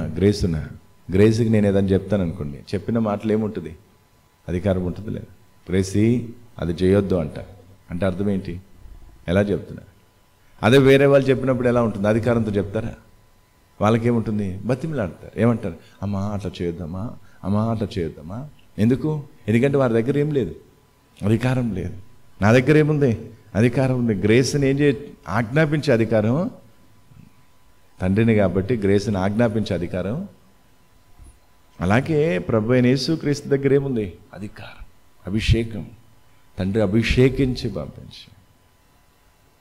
గ్రేస్కి నేను ఏదని చెప్తాను అనుకోండి చెప్పిన మాటలు ఏముంటుంది అధికారం ఉంటుంది లేదు గ్రేసీ అది చేయొద్దు అంటే అర్థం ఏంటి ఎలా చెప్తున్నా అదే వేరే వాళ్ళు చెప్పినప్పుడు ఎలా ఉంటుంది అధికారంతో చెప్తారా వాళ్ళకేముంటుంది బతిమిలాడతారు ఏమంటారు అమ్మా అట్లా చేయొద్దమ్మా ఎందుకంటే వారి దగ్గర ఏం లేదు అధికారం లేదు నా దగ్గర ఏముంది అధికారం ఉంది గ్రేస్ని ఏం చే ఆజ్ఞాపించే అధికారం తండ్రిని కాబట్టి గ్రేస్ని ఆజ్ఞాపించే అధికారం అలాగే ప్రభు అయిన యేసుక్రీస్తు దగ్గర ఏముంది అధికారం అభిషేకం తండ్రి అభిషేకించి పంపించి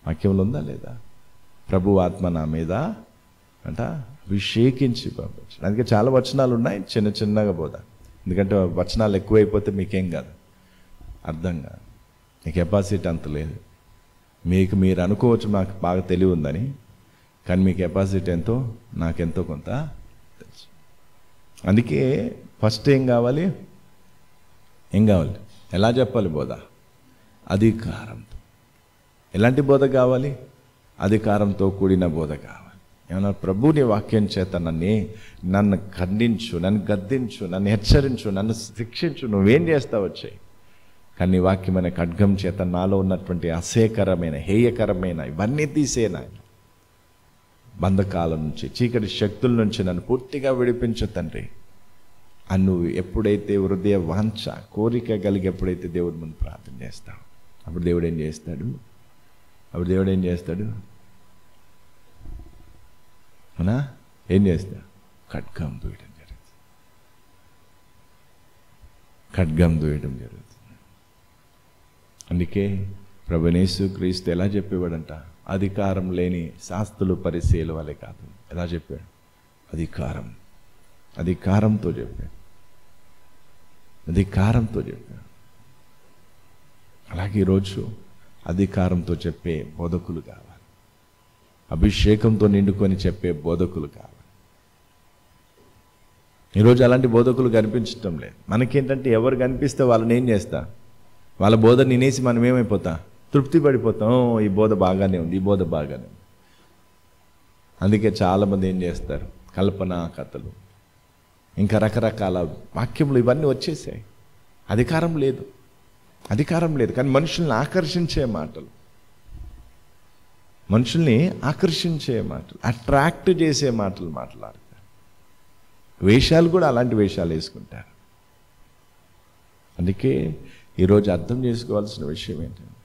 వాక్యంలో ఉందా లేదా ప్రభు ఆత్మ నా మీద అంట అభిషేకించి పంపించి అందుకే చాలా వచనాలు ఉన్నాయి చిన్నగా బోధ ఎందుకంటే వచనాలు ఎక్కువైపోతే మీకేం కాదు అర్థం కాదు మీ కెపాసిటీ అంత లేదు మీకు మీరు అనుకోవచ్చు నాకు బాగా తెలివి ఉందని కానీ మీ కెపాసిటీ ఎంతో నాకెంతో కొంత తెలుసు అందుకే ఫస్ట్ ఏం కావాలి ఎలా చెప్పాలి బోధ అధికారంతో ఎలాంటి బోధ కావాలి అధికారంతో కూడిన బోధ కావాలి ఏమన్నా ప్రభుని వాక్యం చేత నన్ను ఖండించు నన్ను గద్దించు నన్ను హెచ్చరించు నన్ను శిక్షించు నువ్వేం చేస్తావు వచ్చాయి కానీ నీ వాక్యమైన ఖడ్గం చేత నాలో ఉన్నటువంటి అసేకరమైన హేయకరమైన ఇవన్నీ తీసేనా బంధకాల నుంచి చీకటి శక్తుల నుంచి నన్ను పూర్తిగా విడిపించు తండ్రి అని నువ్వు ఎప్పుడైతే హృదయ వాంఛ కోరిక కలిగి ఎప్పుడైతే దేవుడి ముందు ప్రార్థన చేస్తావు అప్పుడు దేవుడు ఏం చేస్తాడు అవునా ఏం చేస్తాడు ఖడ్గం దూయడం జరుగుతుంది అందుకే ప్రభువైన యేసుక్రీస్తు ఎలా చెప్పేవాడంట అధికారం లేని శాస్త్రులు పరిశీలు వలె కాదు ఎలా చెప్పాడు అధికారంతో చెప్పాడు అలాగే ఈరోజు అధికారంతో చెప్పే బోధకులు కావాలి అభిషేకంతో నిండుకొని చెప్పే బోధకులు కావాలి ఈరోజు అలాంటి బోధకులు కనిపించటం లేదు మనకేంటంటే ఎవరు కనిపిస్తే వాళ్ళని ఏం చేస్తా వాళ్ళ బోధ నినేసి మనం ఏమైపోతాం తృప్తి పడిపోతాం ఈ బోధ బాగానే ఉంది అందుకే చాలామంది ఏం చేస్తారు, కల్పనా కథలు ఇంకా రకరకాల వాక్యములు ఇవన్నీ వచ్చేసాయి. అధికారం లేదు, అధికారం లేదు. కానీ మనుషుల్ని ఆకర్షించే మాటలు, మనుషుల్ని ఆకర్షించే మాటలు, అట్రాక్ట్ చేసే మాటలు మాట్లాడతారు. వేషాలు కూడా అలాంటి వేషాలు వేసుకుంటారు. అందుకే ఈరోజు అర్థం చేసుకోవాల్సిన విషయం ఏంటంటే,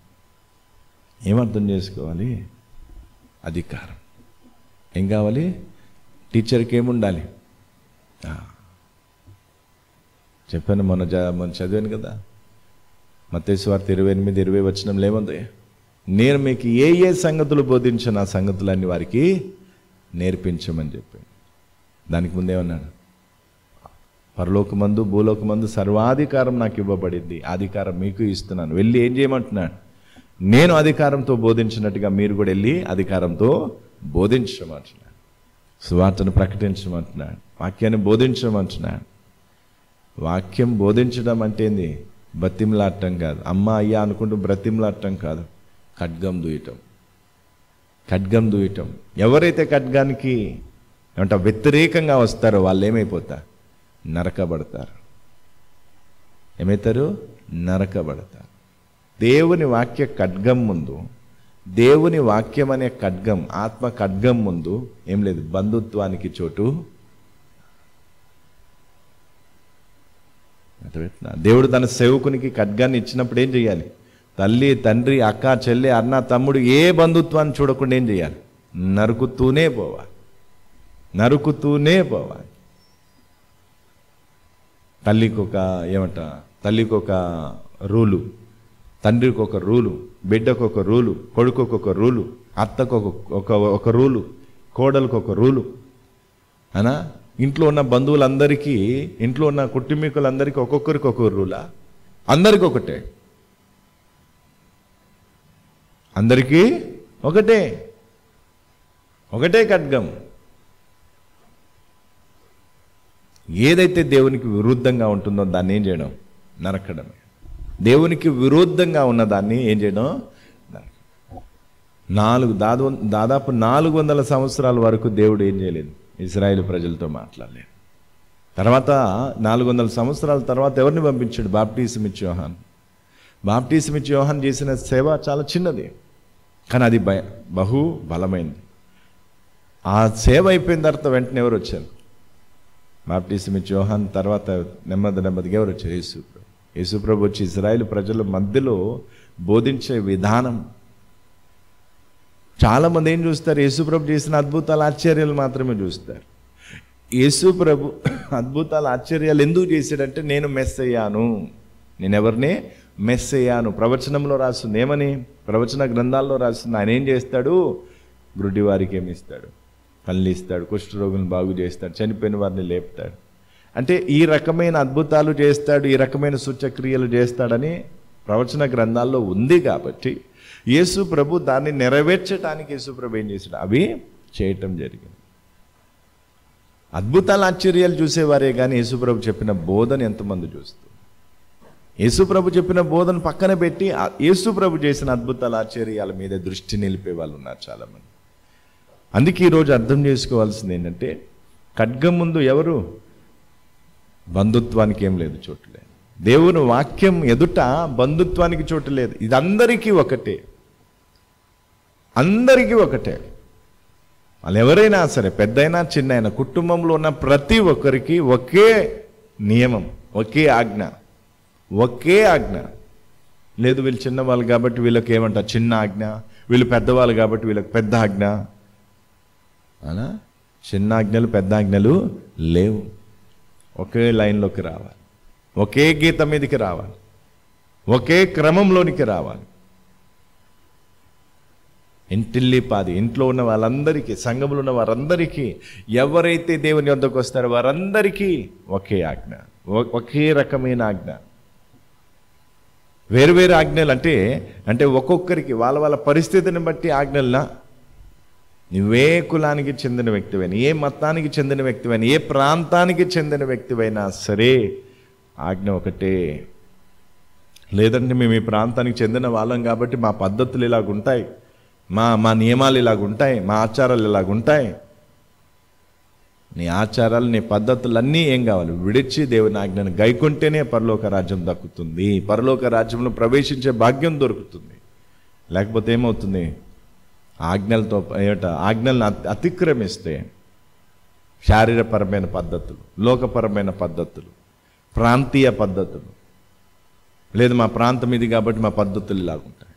ఏమర్థం చేసుకోవాలి, అధికారం ఏం కావాలి, టీచర్కి ఏముండాలి. చెప్పాను మొన్న చదివాను కదా, మత్తయి సువార్త 28:20 ఏముంది, నేను మీకు ఏ ఏ సంగతులు బోధించిన ఆ సంగతులన్నీ వారికి నేర్పించమని చెప్పాను. దానికి ముందేమన్నాడు, పరలోకమందు భూలోకమందు సర్వాధికారం నాకు ఇవ్వబడింది, అధికారం మీకు ఇస్తున్నాను, వెళ్ళి ఏం చేయమంటున్నాడు, నేను అధికారంతో బోధించినట్టుగా మీరు కూడా వెళ్ళి అధికారంతో బోధించమంటున్నాడు, సువార్తను ప్రకటించమంటున్నాడు, వాక్యాన్ని బోధించమంటున్నాడు. వాక్యం బోధించడం అంటే ఏంది, బ్రతిమలాడటం కాదు, అమ్మ అయ్యా అనుకుంటూ బ్రతిమలాడటం కాదు, ఖడ్గం దూయటం. ఖడ్గం దూయటం, ఎవరైతే ఖడ్గానికి ఏమంట వ్యతిరేకంగా వస్తారో వాళ్ళు ఏమైపోతారు, నరకబడతారు. ఏమవుతారు, నరకబడతారు. దేవుని వాక్య ఖడ్గం ముందు, దేవుని వాక్యం అనే ఖడ్గం, ఆత్మ ఖడ్గం ముందు ఏం లేదు, బంధుత్వానికి చోటు. దేవుడు తన సేవకునికి ఖడ్గాన్ని ఇచ్చినప్పుడు ఏం చేయాలి, తల్లి తండ్రి అక్క చెల్లి అన్న తమ్ముడు ఏ బంధుత్వాన్ని చూడకుండా ఏం చేయాలి, నరుకుతూనే పోవాలి, నరుకుతూనే పోవాలి. తల్లికొక రూలు, తండ్రికి ఒక రూలు, బిడ్డకు ఒక రూలు, కొడుకుకు ఒక రూలు, అత్తకు ఒక రూలు, కోడలకు ఒక రూలు అనా, ఇంట్లో ఉన్న బంధువులందరికీ, ఇంట్లో ఉన్న కుటుంబీకులందరికీ ఒక్కొక్కరికి ఒక్కొక్క రూలా, అందరికీ ఒకటే, అందరికీ ఒకటే, ఒకటే ఖడ్గం. ఏదైతే దేవునికి విరుద్ధంగా ఉంటుందో దాన్ని ఏం చేయడం, నరకడమే. దేవునికి విరుద్ధంగా ఉన్నదాన్ని ఏం చేయడం, దాదాపు 400 సంవత్సరాల వరకు దేవుడు ఏం చేయలేదు, ఇజ్రాయేల్ ప్రజలతో మాట్లాడలేదు. తర్వాత 400 సంవత్సరాల తర్వాత ఎవరిని పంపించాడు, బాప్టిస్మిచ్చి యోహాన్. బాప్టిస్మిచ్చి యోహాన్ చేసిన సేవ చాలా చిన్నది, కానీ అది బహు బలమైంది. ఆ సేవ అయిపోయిన తర్వాత వెంటనే ఎవరు వచ్చారు, బాప్టిస్మిచ్చి యోహాన్ తర్వాత నెమ్మదిగా ఎవరు వచ్చారు, యేసుప్రభు వచ్చి ఇజ్రాయేల్ ప్రజల మధ్యలో బోధించే విధానం. చాలామంది ఏం చూస్తారు, యేసుప్రభు చేసిన అద్భుతాలు ఆశ్చర్యాలు మాత్రమే చూస్తారు. యేసుప్రభు అద్భుతాలు ఆశ్చర్యాలు ఎందుకు చేశాడంటే, నేను మెస్ అయ్యాను, నేను ఎవరిని మెస్ అయ్యాను. ప్రవచనంలో రాస్తుంది, ఏమని ప్రవచన గ్రంథాల్లో రాస్తుంది, ఆయన ఏం చేస్తాడు, గుడ్డివారికి ఏమి ఇస్తాడు, కళ్ళు ఇస్తాడు, కుష్ఠరోగులను బాగు చేస్తాడు, చనిపోయిన వారిని లేపుతాడు. అంటే ఈ రకమైన అద్భుతాలు చేస్తాడు, ఈ రకమైన సూచక్రియలు చేస్తాడని ప్రవచన గ్రంథాల్లో ఉంది. కాబట్టి యేసు ప్రభు దాన్ని నెరవేర్చడానికి యేసు ప్రభు ఏం చేశాడు, అవి చేయటం జరిగింది. అద్భుతాలు ఆశ్చర్యాలు చూసేవారే కానీ యేసు ప్రభు చెప్పిన బోధన ఎంతమంది చూస్తారు. యేసు ప్రభు చెప్పిన బోధన పక్కన పెట్టి యేసు ప్రభు చేసిన అద్భుతాలు ఆశ్చర్యాల మీద దృష్టి నిలిపే వాళ్ళు ఉన్నారు చాలామంది. అందుకే ఈరోజు అర్థం చేసుకోవాల్సింది ఏంటంటే, ఖడ్గం ముందు ఎవరు, బంధుత్వానికి ఏం లేదు, చోటు లేదు. దేవుని వాక్యం ఎదుట బంధుత్వానికి చోటు లేదు. ఇది అందరికీ ఒకటే, అందరికీ ఒకటే. వాళ్ళు ఎవరైనా సరే, పెద్దయినా చిన్నయినా, కుటుంబంలో ఉన్న ప్రతి ఒక్కరికి ఒకే నియమం, ఒకే ఆజ్ఞ, ఒకే ఆజ్ఞ. లేదు వీళ్ళు చిన్నవాళ్ళు కాబట్టి వీళ్ళకి ఏమంట చిన్న ఆజ్ఞ, వీళ్ళు పెద్దవాళ్ళు కాబట్టి వీళ్ళకి పెద్ద ఆజ్ఞ అలా, చిన్న ఆజ్ఞలు పెద్ద ఆజ్ఞలు లేవు. ఒకే లైన్లోకి రావాలి, ఒకే గీత మీదకి రావాలి, ఒకే క్రమంలోనికి రావాలి. ఇంటిల్లిపాది ఇంట్లో ఉన్న వాళ్ళందరికీ, సంఘములు ఉన్న వారందరికీ, ఎవరైతే దేవుని వద్దకు వస్తారో వారందరికీ ఒకే ఆజ్ఞ, ఒకే రకమైన ఆజ్ఞ. వేరువేరు ఆజ్ఞలు అంటే అంటే ఒక్కొక్కరికి వాళ్ళ వాళ్ళ పరిస్థితిని బట్టి ఆజ్ఞలనా. నువ్వే కులానికి చెందిన వ్యక్తివైనా, ఏ మతానికి చెందిన వ్యక్తివైనా, ఏ ప్రాంతానికి చెందిన వ్యక్తివైనా సరే ఆజ్ఞ ఒకటే. లేదంటే మేము ఈ ప్రాంతానికి చెందిన వాళ్ళం కాబట్టి మా పద్ధతులు ఇలాగుంటాయి, మా నియమాలు ఇలాగుంటాయి, మా ఆచారాలు ఇలాగుంటాయి, नी आचारालु नी पद्धतुलन्नी एं कावाली विडिचि देवुनि आज्ञनु गैकुंटेने परलोक राज्यं दक्कुतुंदी परलोक राज्यंलो प्रवेशिंचे भाग्यं दोरुकुतुंदी लेकपोते एमवुतुंदी आज्ञलतो एट आज्ञल्नि अतिक्रमिस्ते शारीरपरमैन पद्धतुलु लोकपरमैन पद्धतुलु प्रांतीय पद्धतुलु लेदु मा प्रांतं इदि काबट्टि मा पद्धतुलु इलागु उंटायि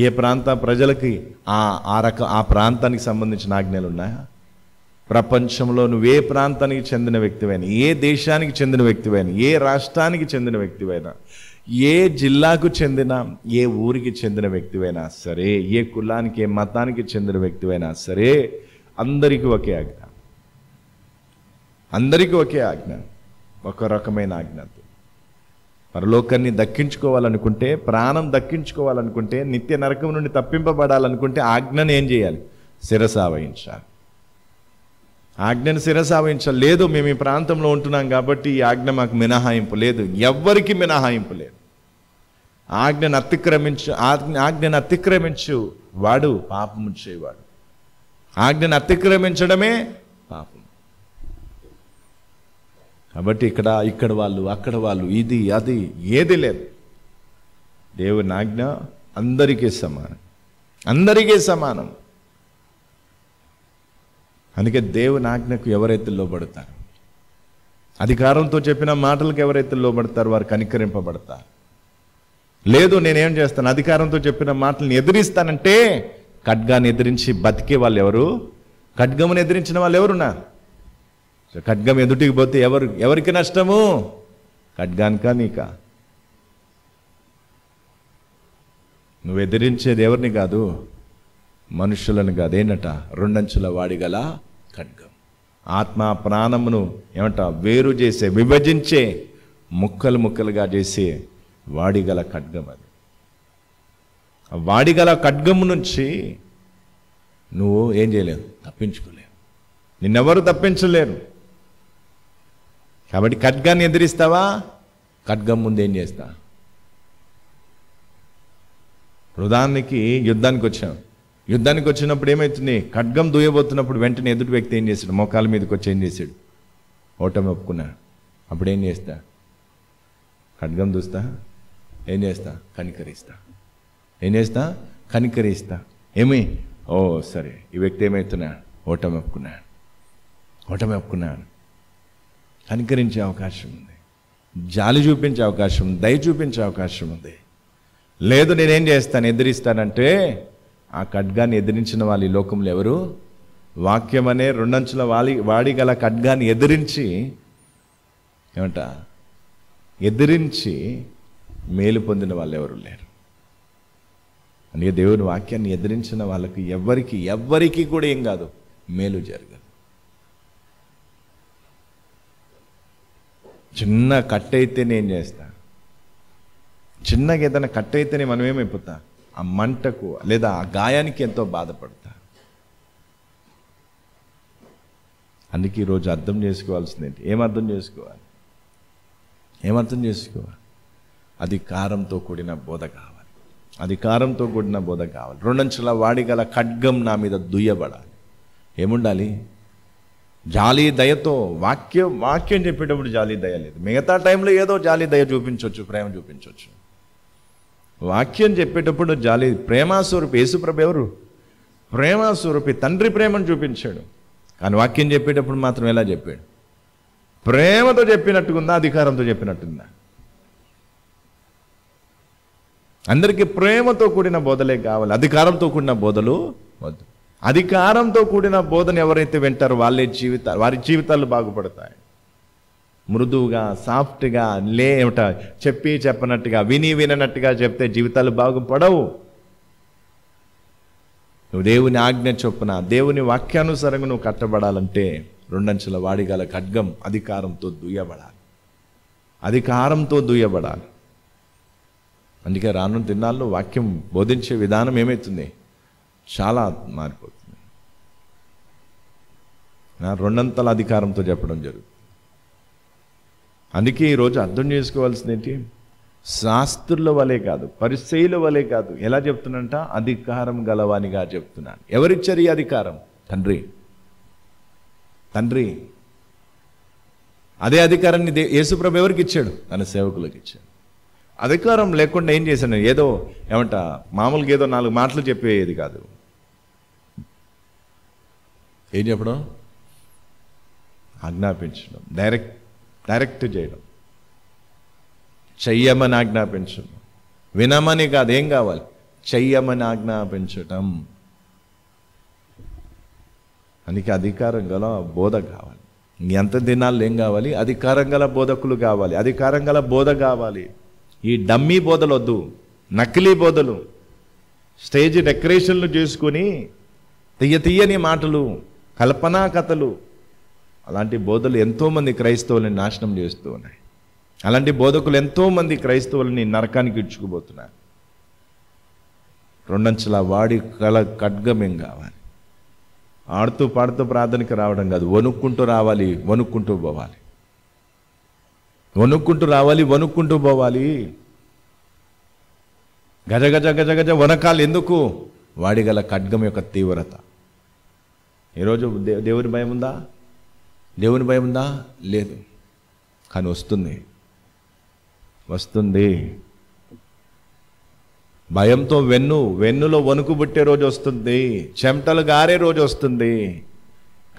ये प्रांत प्रजलकि आ प्रांतानिकि संबंधिंचिन आज्ञलु उन्नाया ప్రపంచంలో నువ్వే ప్రాంతానికి చెందిన వ్యక్తివైనా ఏ దేశానికి చెందిన వ్యక్తివైనా ఏ రాష్ట్రానికి చెందిన వ్యక్తివైనా ఏ జిల్లాకు చెందిన ఏ ఊరికి చెందిన వ్యక్తివైనా సరే ఏ కులానికి ఏ మతానికి చెందిన వ్యక్తివైనా సరే అందరికీ ఒకే ఆజ్ఞ ఒక రకమైన ఆజ్ఞ. పరలోకాన్ని దక్కించుకోవాలనుకుంటే ప్రాణం దక్కించుకోవాలనుకుంటే నిత్య నరకం నుండి తప్పింపబడాలనుకుంటే ఆజ్ఞను ఏం చేయాలి? శిరసావహించాలి. ఆజ్ఞను శిరసావహించాలి. లేదు మేము ఈ ప్రాంతంలో ఉంటున్నాం కాబట్టి ఈ ఆజ్ఞ మాకు మినహాయింపు లేదు, ఎవ్వరికి మినహాయింపు లేదు. ఆజ్ఞను అతిక్రమించు వాడు పాపము చేయవాడు. ఆజ్ఞను అతిక్రమించడమే పాపం. కాబట్టి ఇక్కడ వాళ్ళు అక్కడ వాళ్ళు ఇది అది ఏది లేదు. దేవుని ఆజ్ఞ అందరికీ సమానం, అందరికీ సమానం. అందుకే దేవుని ఆజ్ఞకు ఎవరైతే లోబడతారు, అధికారంతో చెప్పిన మాటలకు ఎవరైతే లోబడతారు వారు కనికరింపబడతారు. లేదు నేనేం చేస్తాను, అధికారంతో చెప్పిన మాటలను ఎదిరిస్తానంటే ఖడ్గాన్ని ఎదిరించి బతికే వాళ్ళు ఎవరు? ఖడ్గమును ఎదిరించిన వాళ్ళు ఎవరున్నా? ఖడ్గం ఎదుటికి పోతే ఎవరికి నష్టము? ఖడ్గానికా నీకా? నువ్వు ఎదిరించేది ఎవరిని కాదు, మనుషులను కాదు. ఏంటట? రెండంచుల వాడిగల ఖడ్గం, ఆత్మ ప్రాణమును ఏమంట వేరు చేసే విభజించే ముక్కలు ముక్కలుగా చేసే వాడిగల ఖడ్గం. అది వాడిగల ఖడ్గం నుంచి నువ్వు ఏం చేయలేవు, తప్పించుకోలేవు, నిన్నెవరు తప్పించలేరు. కాబట్టి ఖడ్గాన్ని ఎదిరిస్తావా? ఖడ్గం ముందు ఏం చేస్తా? యుద్ధానికి వచ్చినప్పుడు ఏమవుతుంది? ఖడ్గం దూయబోతున్నప్పుడు వెంటనే ఎదుటి వ్యక్తి ఏం చేశాడు? మోకాల మీదకి వచ్చి ఏం చేశాడు? ఓటమి ఒప్పుకున్నాడు. అప్పుడు ఏం చేస్తా? ఖడ్గం దూస్తా. ఏం చేస్తా? కనికరిస్తా. ఏమి? ఓ సరే, ఈ వ్యక్తి ఏమవుతున్నాడు? ఓటమి ఒప్పుకున్నాడు. కనికరించే అవకాశం ఉంది, జాలి చూపించే అవకాశం ఉంది, దయ చూపించే అవకాశం ఉంది. లేదు నేనేం చేస్తాను, ఎదిరిస్తానంటే ఆ ఖడ్గాన్ని ఎదిరించిన వాళ్ళు ఈ లోకంలో ఎవరు? వాక్యం అనే రెండంచుల వాడి గల ఖడ్గాన్ని ఎదిరించి మేలు పొందిన వాళ్ళు ఎవరు లేరు. అందుకే దేవుని వాక్యాన్ని ఎదిరించిన వాళ్ళకి ఎవ్వరికి కూడా ఏం కాదు, మేలు జరగదు. చిన్న కట్ అయితేనే ఏం చేస్తా? చిన్నగా ఏదైనా కట్ అయితేనే మనం ఏమైపోతా? ఆ మంటకు లేదా ఆ గాయానికి ఎంతో బాధపడతా. అందుకే ఈరోజు అర్థం చేసుకోవాల్సింది ఏంటి? ఏమర్థం చేసుకోవాలి? అధికారంతో కూడిన బోధ కావాలి, రెండంచుల వాడి గల ఖడ్గం నా మీద దుయ్యబడాలి. ఏముండాలి? జాలి దయతో. వాక్యం చెప్పేటప్పుడు జాలి దయ లేదు. మిగతా టైంలో ఏదో జాలి దయ చూపించవచ్చు, ప్రేమ చూపించవచ్చు. వాక్యం చెప్పేటప్పుడు జాలి ప్రేమాస్వరూపి యేసుప్రభు ఎవరు? ప్రేమాస్వరూపి తండ్రి ప్రేమను చూపించాడు. కానీ వాక్యం చెప్పేటప్పుడు మాత్రం ఎలా చెప్పాడు? ప్రేమతో చెప్పినట్టుకుందా, అధికారంతో చెప్పినట్టుందా? అందరికీ ప్రేమతో కూడిన బోధలే కావాలి, అధికారంతో కూడిన బోధలు వద్దు. అధికారంతో కూడిన బోధన ఎవరైతే వింటారో వారి జీవితాలు బాగుపడతాయి. మృదువుగా, సాఫ్ట్గా, లేట చెప్పి చెప్పనట్టుగా, విని వినట్టుగా చెప్తే జీవితాలు బాగుపడవు. నువ్వు దేవుని ఆజ్ఞ చొప్పున, దేవుని వాక్యానుసారంగా నువ్వు కట్టబడాలంటే రెండంచుల వాడిగల ఖడ్గం అధికారంతో దుయ్యబడాలి. అందుకే రానున్న దినాల్లో వాక్యం బోధించే విధానం ఏమవుతుంది? చాలా మారిపోతుంది. రెండంతల అధికారంతో చెప్పడం జరుగుతుంది. అందుకే ఈరోజు అర్థం చేసుకోవాల్సింది ఏంటి? శాస్త్రుల వలె కాదు, పరిసయ్యుల వలె కాదు. ఎలా చెప్తున్నానంట? అధికారం గలవానిగా చెప్తున్నాను. ఎవరిచ్చారు ఈ అధికారం? తండ్రి. తండ్రి అదే అధికారాన్ని యేసు ప్రభువు ఎవరికి ఇచ్చాడు? తన సేవకులకు ఇచ్చాడు. అధికారం లేకుండా ఏం చేశాను? ఏదో ఏమంట మామూలుగా ఏదో నాలుగు మాటలు చెప్పేది కాదు. ఏం చెప్పడం? ఆజ్ఞాపించడం, డైరెక్ట్ చేయడం, చెయ్యమని ఆజ్ఞాపించడం, వినమని కాదు. ఏం కావాలి? చెయ్యమని ఆజ్ఞాపించటం. అందుకే అధికారం గల బోధ కావాలి. ఎంత దినాల్లో ఏం కావాలి? అధికారం గల బోధకులు కావాలి, అధికారం గల బోధ కావాలి. ఈ డమ్మీ బోధలు వద్దు, నకిలీ బోధలు, స్టేజ్ డెకరేషన్లు చేసుకుని తీయ తీయని మాటలు, కల్పనా కథలు, అలాంటి బోధలు ఎంతోమంది క్రైస్తవులని నాశనం చేస్తూ ఉన్నాయి. అలాంటి బోధకులు ఎంతోమంది క్రైస్తవులని నరకానికి ఇడ్చుకుపోతున్నారు. రెండంచెల వాడి కళ ఖడ్గమేం కావాలి? ఆడుతూ పాడుతూ ప్రార్థనకి రావడం కాదు, వణుక్కుంటూ రావాలి, వణుక్కుంటూ పోవాలి, వణుక్కుంటూ రావాలి, వణుక్కుంటూ పోవాలి. గజ గజ గజ గజ వనకాలు ఎందుకు? వాడి గల ఖడ్గం యొక్క తీవ్రత. ఈరోజు దేవుని భయం ఉందా? దేవుని భయం ఉందా? లేదు. కానీ వస్తుంది, వస్తుంది. భయంతో వెన్నులో వణుకు పుట్టే రోజు వస్తుంది, చెమటలు గారే రోజు వస్తుంది,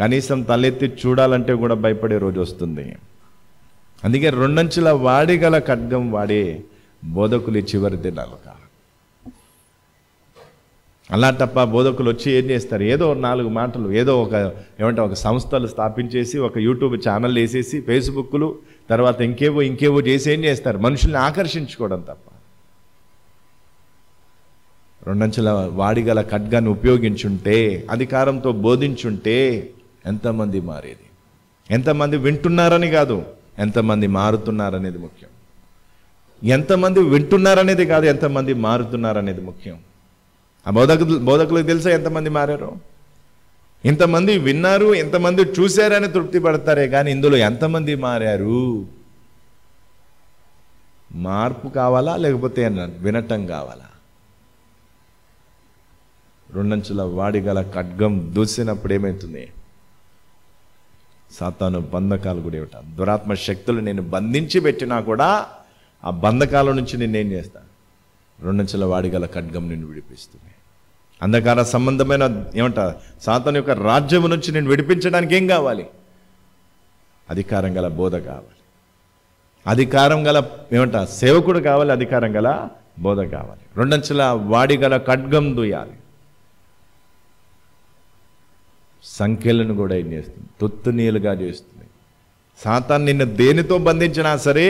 కనీసం తలెత్తి చూడాలంటే కూడా భయపడే రోజు వస్తుంది. అందుకే రెండంచుల వాడి గల ఖడ్గం వాడే బోధకులు చివరి దినాలు కాదు. అలా తప్ప బోధకులు వచ్చి ఏం చేస్తారు? ఏదో నాలుగు మాటలు, ఏదో ఒక ఏమంటే ఒక సంస్థలు స్థాపించేసి, ఒక యూట్యూబ్ ఛానల్ వేసేసి, ఫేస్బుక్లు, తర్వాత ఇంకేవో ఇంకేవో చేసి ఏం చేస్తారు? మనుషుల్ని ఆకర్షించుకోవడం తప్ప. రెండంచెల వాడిగల ఖడ్గాన్ని ఉపయోగించుంటే, అధికారంతో బోధించుంటే ఎంతమంది మారేది? ఎంతమంది వింటున్నారని కాదు, ఎంతమంది మారుతున్నారనేది ముఖ్యం. ఎంతమంది వింటున్నారనేది కాదు, ఎంతమంది మారుతున్నారనేది ముఖ్యం. ఆ బోధకులకు తెలుసా ఎంతమంది మారారు? ఇంతమంది విన్నారు, ఎంతమంది చూశారని తృప్తి పడతారే కానీ ఇందులో ఎంతమంది మారారు? మార్పు కావాలా లేకపోతే వినటం కావాలా? రెండంచుల వాడిగల ఖడ్గం దూసినప్పుడు ఏమవుతుంది? సాతాను బంధకాలు కూడా ఏమిటా? దురాత్మ శక్తులు నేను బంధించి పెట్టినా కూడా ఆ బంధకాల నుంచి నేనేం చేస్తాను? రెండంచుల వాడిగల ఖడ్గం నేను విడిపిస్తుంది. అంధకార సంబంధమైన ఏమంట సాతాను యొక్క రాజ్యం నుంచి నేను విడిపించడానికి ఏం కావాలి? అధికారం గల బోధ కావాలి, అధికారం గల ఏమంట సేవకుడు కావాలి, అధికారం గల బోధ కావాలి. రెండంచుల వాడిగల ఖడ్గం దూయాలి. సంఖ్యలను కూడా ఏం చేస్తుంది? తొత్తునీలుగా చేస్తుంది. సాతాను నిన్ను దేనితో బంధించినా సరే,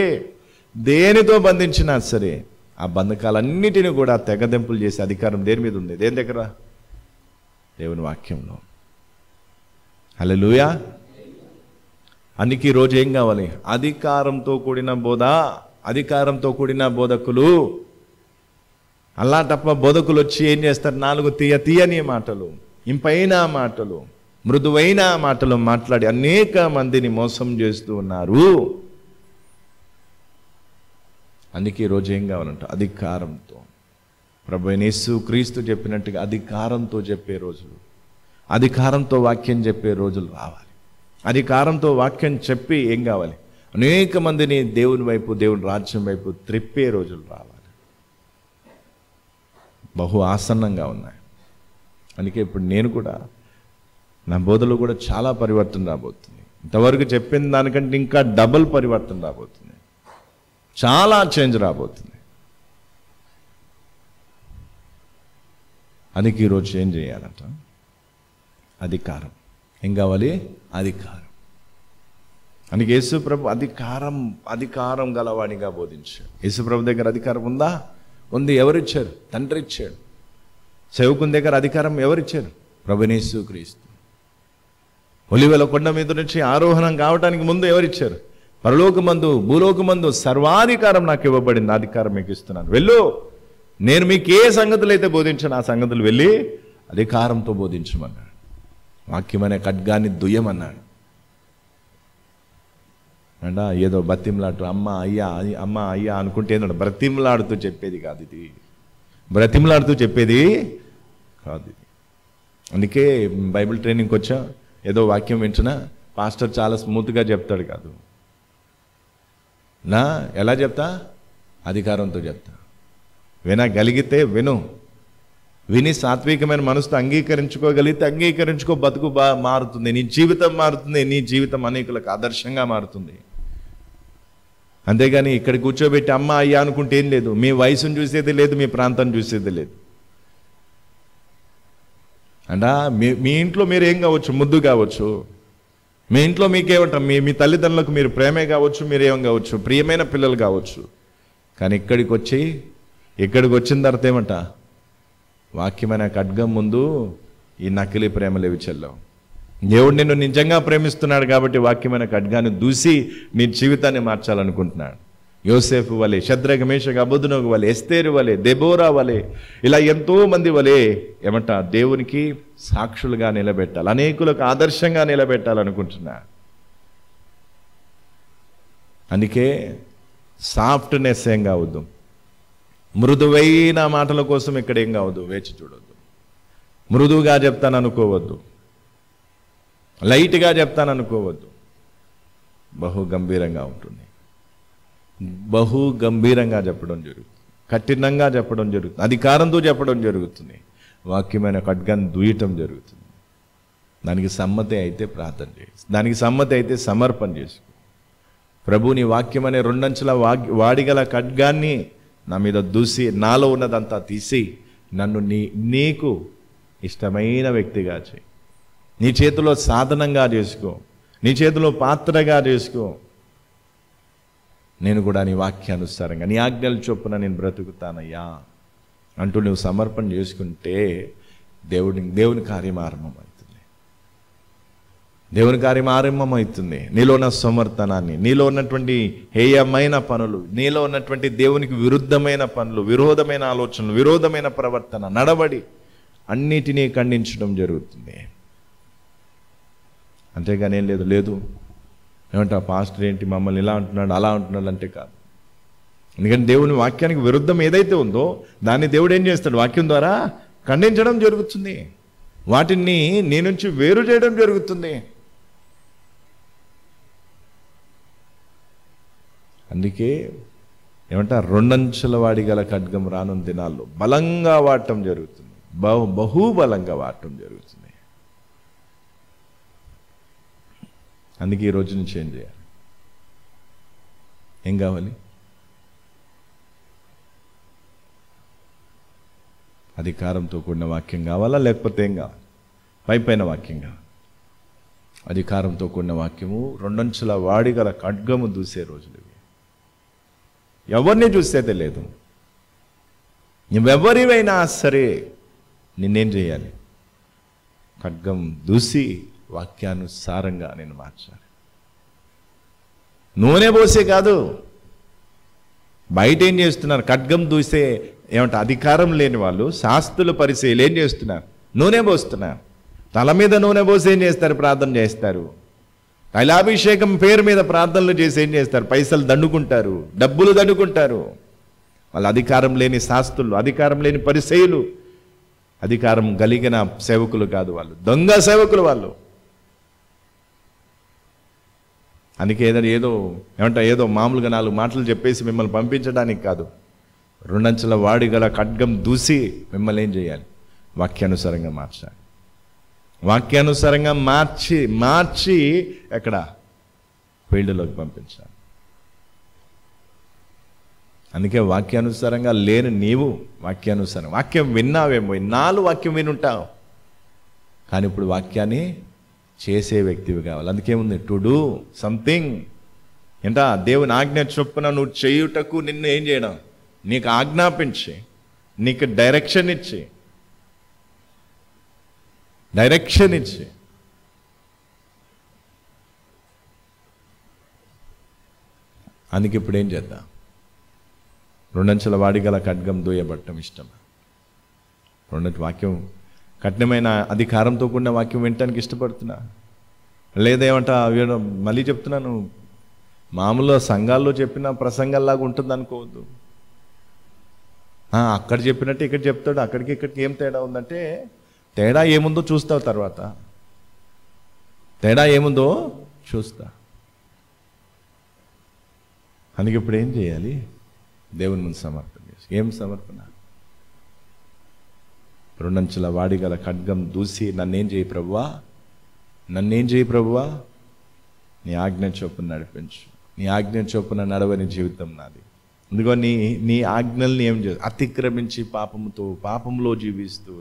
దేనితో బంధించినా సరే ఆ బంధకాలన్నిటిని కూడా తెగదెంపులు చేసే అధికారం దేని మీద ఉంది? దేని దగ్గర? దేవుని వాక్యంలో. హల్లెలూయా. అందుకే ఈరోజు ఏం కావాలి? అధికారంతో కూడిన బోధ, అధికారంతో కూడిన బోధకులు. అలా తప్ప బోధకులు వచ్చి ఏం చేస్తారు? నాలుగు తీయ తీయని మాటలు, ఇంపైన మాటలు, మృదువైన మాటలు మాట్లాడి అనేక మందిని మోసం చేస్తూ ఉన్నారు. అందుకే ఈరోజు ఏం కావాలంట? అధికారంతో. ప్రభువైన యేసు క్రీస్తు చెప్పినట్టుగా అధికారంతో చెప్పే రోజులు, అధికారంతో వాక్యం చెప్పే రోజులు రావాలి. అధికారంతో వాక్యం చెప్పి ఏం కావాలి? అనేక మందిని దేవుని వైపు, దేవుని రాజ్యం వైపు త్రిప్పే రోజులు రావాలి. బహు ఆసన్నంగా ఉన్నాయి. అందుకే ఇప్పుడు నేను కూడా నా బోధలో కూడా చాలా పరివర్తన రాబోతుంది. ఇంతవరకు చెప్పిన దానికంటే ఇంకా డబుల్ పరివర్తన రాబోతుంది, చాలా చేంజ్ రాబోతుంది. అందుకే ఈరోజు చేంజ్ చేయాలంట. అధికారం ఏం కావాలి? అధికారం. అందుకే యేసుప్రభు అధికారం, అధికారం గలవాడిగా బోధించాడు. యేసుప్రభు దగ్గర అధికారం ఉందా? ఉంది. ఎవరిచ్చారు? తండ్రి ఇచ్చాడు. సేవకుని దగ్గర అధికారం ఎవరిచ్చారు? ప్రభువైన యేసు క్రీస్తు. ఒలివల కొండ మీద నుంచి ఆరోహణం కావడానికి ముందు ఎవరిచ్చారు? పరలోకమందు భూలోకమందు సర్వాధికారం నాకు ఇవ్వబడింది, అధికారం మీకు ఇస్తున్నాను, వెళ్ళు, నేను మీకు ఏ సంగతులు అయితే బోధించాను ఆ సంగతులు వెళ్ళి అధికారంతో బోధించమన్నాడు. వాక్యమనే ఖడ్గాన్ని దుయ్యమన్నాడు. అంట ఏదో బతిమలాడు అమ్మ అయ్యా, అమ్మ అయ్యా అనుకుంటే ఏంటంటే బ్రతిమలాడుతూ చెప్పేది కాదు ఇది, బ్రతిమలాడుతూ చెప్పేది కాదు. అందుకే బైబిల్ ట్రైనింగ్కి వచ్చా, ఏదో వాక్యం వింటున్నా, పాస్టర్ చాలా స్మూత్గా చెప్తాడు కాదు, నా ఎలా చెప్తా, అధికారంతో చెప్తా. వినగలిగితే విను, విని సాత్వికమైన మనసుతో అంగీకరించుకోగలిగితే అంగీకరించుకో. బతుకు మారుతుంది, నీ జీవితం మారుతుంది, నీ జీవితం అనేకులకు ఆదర్శంగా మారుతుంది. అంతేగాని ఇక్కడ కూర్చోబెట్టి అమ్మ అయ్యా అనుకుంటే ఏం లేదు. మీ వయసును చూసేది లేదు, మీ ప్రాంతం చూసేది లేదు. అంట మీ ఇంట్లో మీరు ఏం కావచ్చు, ముద్దు కావచ్చు. మీ ఇంట్లో మీకేమంటారు, మీ మీ తల్లిదండ్రులకు మీరు ప్రేమే కావచ్చు, మీరేం కావచ్చు, ప్రియమైన పిల్లలు కావచ్చు. కానీ ఇక్కడికి వచ్చిన తర్వాత ఏమంట, వాక్యమైన ఖడ్గం ముందు ఈ నకిలీ ప్రేమలు ఏవి చెల్లవు. దేవుడు నిన్ను నిజంగా ప్రేమిస్తున్నాడు కాబట్టి వాక్యమైన ఖడ్గాన్ని దూసి నీ జీవితాన్ని మార్చాలనుకుంటున్నాడు. యోసేఫు వలె, శద్రక్ మేషక్ అబేద్నెగో వలె, ఎస్తేరు వలె, దెబోరా వలె, ఇలా ఎంతో మంది వలె ఏమంట, దేవునికి సాక్షులుగా నిలబెట్టాలి, అనేకులకు ఆదర్శంగా నిలబెట్టాలనుకుంటున్నా. అందుకే సాఫ్ట్నెస్ ఏం కావద్దు, మృదువైన మాటల కోసం ఇక్కడ ఏం కావద్దు, వేచి చూడొద్దు. మృదువుగా చెప్తాను అనుకోవద్దు, లైట్గా చెప్తాను అనుకోవద్దు. బహుగంభీరంగా ఉంటుంది, బహుగంభీరంగా చెప్పడం జరుగుతుంది, కఠినంగా చెప్పడం జరుగుతుంది, అధికారంతో చెప్పడం జరుగుతుంది, వాక్యమైన ఖడ్గాన్ని దూయటం జరుగుతుంది. దానికి సమ్మతి అయితే ప్రార్థన చేసి, దానికి సమ్మతి అయితే సమర్పణ చేసుకో. ప్రభుని వాక్యం అనే రెండంచుల వాడిగల ఖడ్గాన్ని నా మీద దూసి నాలో ఉన్నదంతా తీసి నన్ను నీకు ఇష్టమైన వ్యక్తిగా చేయి. నీ చేతిలో సాధనంగా చేసుకో, నీ చేతిలో పాత్రగా చేసుకో. నేను కూడా నీ వాక్యానుసారంగా నీ ఆజ్ఞల చొప్పున నేను బ్రతుకుతానయ్యా అంటూ నువ్వు సమర్పణ చేసుకుంటే దేవుని కార్యం ఆరంభం అవుతుంది. దేవుని కార్యం ఆరంభం అవుతుంది. నీలో ఉన్న సమర్థనాన్ని, నీలో ఉన్నటువంటి హేయమైన పనులు, నీలో ఉన్నటువంటి దేవునికి విరుద్ధమైన పనులు, విరోధమైన ఆలోచనలు, విరోధమైన ప్రవర్తన, నడవడి అన్నిటినీ ఖండించడం జరుగుతుంది. అంతేగాని ఏం లేదు, లేదు ఏమంటా పాస్టర్ ఏంటి మమ్మల్ని ఇలా అంటున్నాడు అలా అంటున్నాడు అంటే కాదు. ఎందుకంటే దేవుని వాక్యానికి విరుద్ధం ఏదైతే ఉందో దాన్ని దేవుడు ఏం చేస్తాడు, వాక్యం ద్వారా ఖండించడం జరుగుతుంది, వాటిని నీ నుంచి వేరు చేయడం జరుగుతుంది. అందుకే ఏమంటా, రెండంచెల వాడి గల ఖడ్గం రానున్న దినాల్లో బలంగా వాడటం జరుగుతుంది, బహుబలంగా వాడటం జరుగుతుంది. అందుకే ఈరోజు నుంచి ఏం చేయాలి, ఏం కావాలి, అధికారంతో కూడిన వాక్యం కావాలా, లేకపోతే ఏం కావాలి, పైపైన వాక్యం కావాలి. అధికారంతో కూడిన వాక్యము, రెండంచుల వాడిగల ఖడ్గము దూసే రోజులు ఇవి. ఎవరిని చూసేదే లేదు. నువ్వెవరివైనా సరే నిన్నేం చేయాలి, ఖడ్గం దూసి వాక్యానుసారంగా నేను మార్చాలి. నూనె పోసే కాదు, బయట ఏం చేస్తున్నారు, ఖడ్గం దూసే ఏమంట అధికారం లేని వాళ్ళు, శాస్త్రులు పరిచయలు ఏం చేస్తున్నారు, నూనె పోస్తున్నారు. తల మీద నూనె పోసి ఏం చేస్తారు, ప్రార్థన చేస్తారు. తైలాభిషేకం పేరు మీద ప్రార్థనలు చేసి ఏం చేస్తారు, పైసలు దండుకుంటారు, డబ్బులు దండుకుంటారు. వాళ్ళు అధికారం లేని శాస్త్రులు, అధికారం లేని పరిచయలు, అధికారం కలిగిన సేవకులు కాదు వాళ్ళు, దొంగ సేవకులు వాళ్ళు. అందుకే ఏదో మామూలుగా నాలుగు మాటలు చెప్పేసి మిమ్మల్ని పంపించడానికి కాదు, రెండంచెల వాడి గల ఖడ్గం దూసి మిమ్మల్ని ఏం చేయాలి, వాక్యానుసారంగా మార్చాలి. వాక్యానుసారంగా మార్చి ఎక్కడ ఫీల్డ్లోకి పంపించాలి. అందుకే వాక్యానుసారంగా లేని నీవు వాక్యానుసారం, వాక్యం విన్నావేమో, నాలు వాక్యం వినుంటావు, కానీ ఇప్పుడు వాక్యాన్ని చేసే వ్యక్తివి కావాలి. అందుకేముంది, టు డూ సంథింగ్. ఏంటా, దేవుని ఆజ్ఞ చొప్పున నువ్వు చేయుటకు నిన్ను ఏం చేయడం, నీకు ఆజ్ఞాపించి, నీకు డైరెక్షన్ ఇచ్చి అందుకే ఇప్పుడు ఏం చేద్దాం, రెండంచెల వాడిగల ఖడ్గం దూయబట్టడం ఇష్టమా, రెండంటి వాక్యం కఠినమైన అధికారంతో కూడిన వాక్యం వినటానికి ఇష్టపడుతున్నా, లేదేమంటా మళ్ళీ చెప్తున్నాను, మామూలు సంఘాల్లో చెప్పిన ప్రసంగాల్లాగా ఉంటుంది అనుకోవద్దు. అక్కడ చెప్పినట్టు ఇక్కడ చెప్తాడు, అక్కడికి ఇక్కడికి ఏం తేడా ఉందంటే, తేడా ఏముందో చూస్తావు, తర్వాత తేడా ఏముందో చూస్తా అందుకే ఇప్పుడు ఏం చేయాలి? దేవుని ముందు సమర్పణ చేసి, ఏం సమర్పణ? రెండంచెల వాడిగల ఖడ్గం దూసి నన్నేం చేయి ప్రభువా, నన్నేం చేయి ప్రభువా, నీ ఆజ్ఞ చొప్పున నడిపించు, నీ ఆజ్ఞ చొప్పున నడవని జీవితం నాది. అందుకో నీ ఆజ్ఞల్ని ఏం చేస్తా, అతిక్రమించి పాపంతో పాపంలో జీవిస్తూ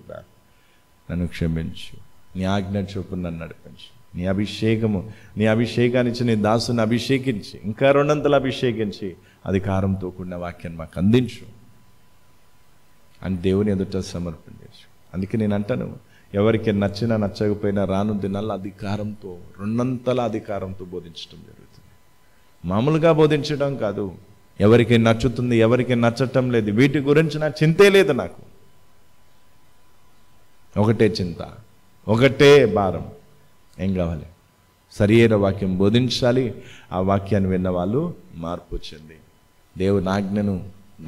నన్ను క్షమించు, నీ ఆజ్ఞ చొప్పున నన్ను నడిపించు, నీ అభిషేకము, నీ అభిషేకాన్నిచ్చి నీ దాసుని అభిషేకించి ఇంకా రెండంతలు అభిషేకించి అధికారంతో కూడిన వాక్యాన్ని మాకు అందించు అని దేవుని ఎదుట సమర్పణ చేసు. అందుకే నేను అంటాను, ఎవరికి నచ్చినా నచ్చకపోయినా రాను దినాల్లో అధికారంతో రెండంతల అధికారంతో బోధించడం జరుగుతుంది. మామూలుగా బోధించడం కాదు, ఎవరికి నచ్చుతుంది ఎవరికి నచ్చటం లేదు వీటి గురించి నా చింతే లేదు. నాకు ఒకటే చింత, ఒకటే భారం, ఏం కావాలి? సరియైన వాక్యం బోధించాలి, ఆ వాక్యాన్ని విన్న వాళ్ళు మార్పు వచ్చింది, దేవుని ఆజ్ఞను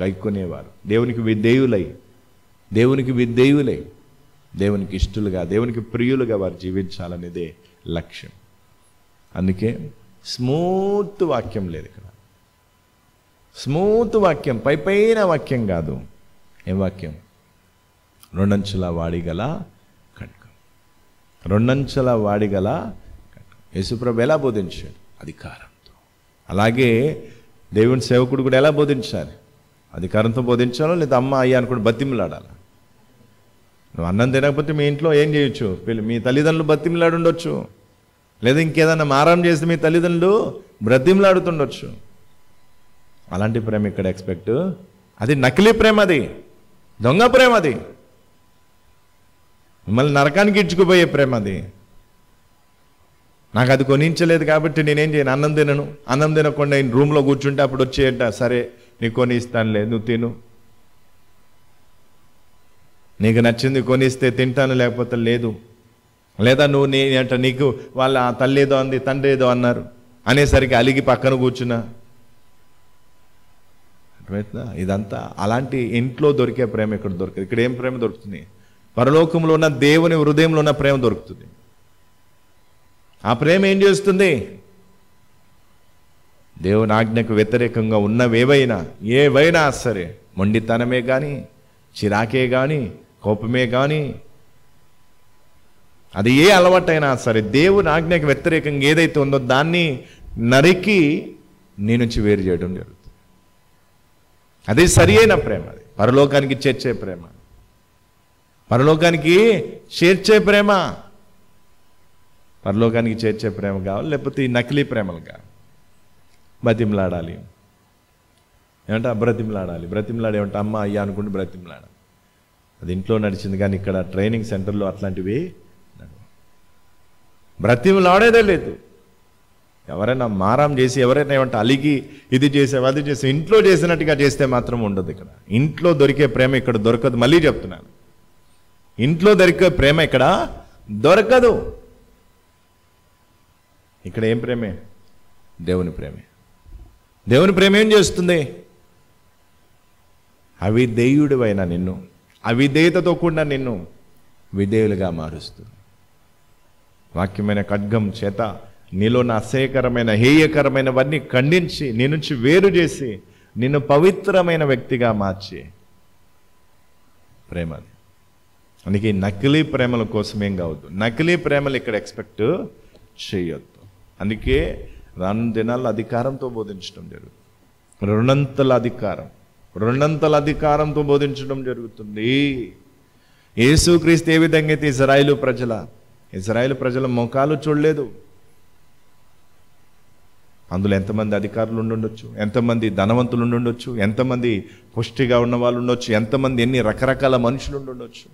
గైకొనేవారు, దేవునికి విధేయులై, దేవునికి విధేయులై, దేవునికి ఇష్టలుగా, దేవునికి ప్రియులుగా వారు జీవించాలనేదే లక్ష్యం. అందుకే స్మూత్ వాక్యం లేదు ఇక్కడ, స్మూత్ వాక్యం, పై పైన వాక్యం కాదు. ఏం వాక్యం? రెండంచెల వాడిగల ఖడ్గం, రెండంచెల వాడిగల ఖడ్గం. యేసుప్రభు ఎలా బోధించాడు? అధికారంతో. అలాగే దేవుని సేవకుడు కూడా ఎలా బోధించాలి? అధికారంతో బోధించాలో, లేదా అమ్మ అయ్యా అనుకుని బతిమిలాడాలి. నువ్వు అన్నం తినకపోతే మీ ఇంట్లో ఏం చేయొచ్చు? మీ తల్లిదండ్రులు బతిమిలాడు ఉండొచ్చు, లేదా ఇంకేదన్నా మారం చేస్తే మీ తల్లిదండ్రులు బ్రతిమిలాడుతుండొచ్చు. అలాంటి ప్రేమ ఇక్కడ ఎక్స్పెక్ట్, అది నకిలీ ప్రేమ, అది దొంగ ప్రేమ, అది మిమ్మల్ని నరకానికి ఇడ్చుకుపోయే ప్రేమ. అది నాకు అది కొనించలేదు కాబట్టి నేనేం చేయను, అన్నం తినను. అన్నం తినకుండా నేను రూమ్లో కూర్చుంటే అప్పుడు వచ్చేయట, సరే నీకు కొని ఇస్తానులే నువ్వు తిను, నీకు నచ్చింది కొనిస్తే తింటాను లేకపోతే లేదు, లేదా నువ్వు నేనంట నీకు వాళ్ళ తల్లి ఏదో అంది తండ్రి ఏదో అన్నారు అనేసరికి అలిగి పక్కన కూర్చున్నా. అర్థమవుతుందా? ఇదంతా అలాంటి ఇంట్లో దొరికే ప్రేమ ఇక్కడ దొరకదు. ఇక్కడ ఏం ప్రేమ దొరుకుతుంది? పరలోకంలో ఉన్న దేవుని హృదయంలో ఉన్న ప్రేమ దొరుకుతుంది. ఆ ప్రేమ ఏం చేస్తుంది? దేవుని ఆజ్ఞకు వ్యతిరేకంగా ఉన్నవేవైనా ఏవైనా సరే, మొండితనమే కానీ, చిరాకే కానీ, కోపమే కానీ, అది ఏ అలవాటైనా సరే, దేవుని ఆజ్ఞకు వ్యతిరేకంగా ఏదైతే ఉందో దాన్ని నరికి నీ నుంచి వేరు చేయడం జరుగుతుంది. అది సరి అయిన ప్రేమ, అది పరలోకానికి చేర్చే ప్రేమ, పరలోకానికి చేర్చే ప్రేమ. పరలోకానికి చేర్చే ప్రేమ కావాలి, లేకపోతే ఈ నకిలీ ప్రేమలు కావాలి. బ్రతిమలాడాలి ఏమంట, బ్రతిమలాడాలి, బ్రతిమలాడే ఏమంట, అమ్మ అయ్యా అనుకుంటే బ్రతిమలాడాలి. అది ఇంట్లో నడిచింది, కానీ ఇక్కడ ట్రైనింగ్ సెంటర్లో అట్లాంటివి బ్రతిమలాడేదే లేదు. ఎవరైనా మారం చేసి, ఎవరైనా ఏమంటే అలిగి ఇది చేసావు అది చేసావు ఇంట్లో చేసినట్టుగా చేస్తే మాత్రం ఉండదు. ఇక్కడ ఇంట్లో దొరికే ప్రేమ ఇక్కడ దొరకదు. మళ్ళీ చెప్తున్నాను, ఇంట్లో దొరికే ప్రేమ ఇక్కడ దొరకదు. ఇక్కడ ఏం ప్రేమే? దేవుని ప్రేమే. దేవుని ప్రేమ ఏం చేస్తుంది? అవిధేయుడివైన నిన్ను, అవిధేయతతో కూడిన నిన్ను విధేయులుగా మారుస్తుంది. వాక్యమైన ఖడ్గం చేత నీలోని అసహ్యకరమైన హేయకరమైనవన్నీ ఖండించి, నీ నుంచి వేరు చేసి, నిన్ను పవిత్రమైన వ్యక్తిగా మార్చే ప్రేమ. అందుకే నకిలీ ప్రేమల కోసం ఏం కావద్దు, నకిలీ ప్రేమలు ఇక్కడ ఎక్స్పెక్ట్ చేయొద్దు. అందుకే రాను దినాల్లో అధికారంతో బోధించడం జరుగుతుంది. రెండంతల అధికారం, రెండంతల అధికారంతో బోధించడం జరుగుతుంది. యేసుక్రీస్తు ఏ విధంగా అయితే ఇజ్రాయేలు ప్రజల ముఖాలు చూడలేదు. అందులో ఎంతమంది అధికారులు ఉండుండొచ్చు, ఎంతమంది ధనవంతులు ఉండుండొచ్చు, ఎంతమంది పుష్టిగా ఉన్న వాళ్ళు ఉండొచ్చు, ఎంతమంది ఎన్ని రకరకాల మనుషులు ఉండుండొచ్చు.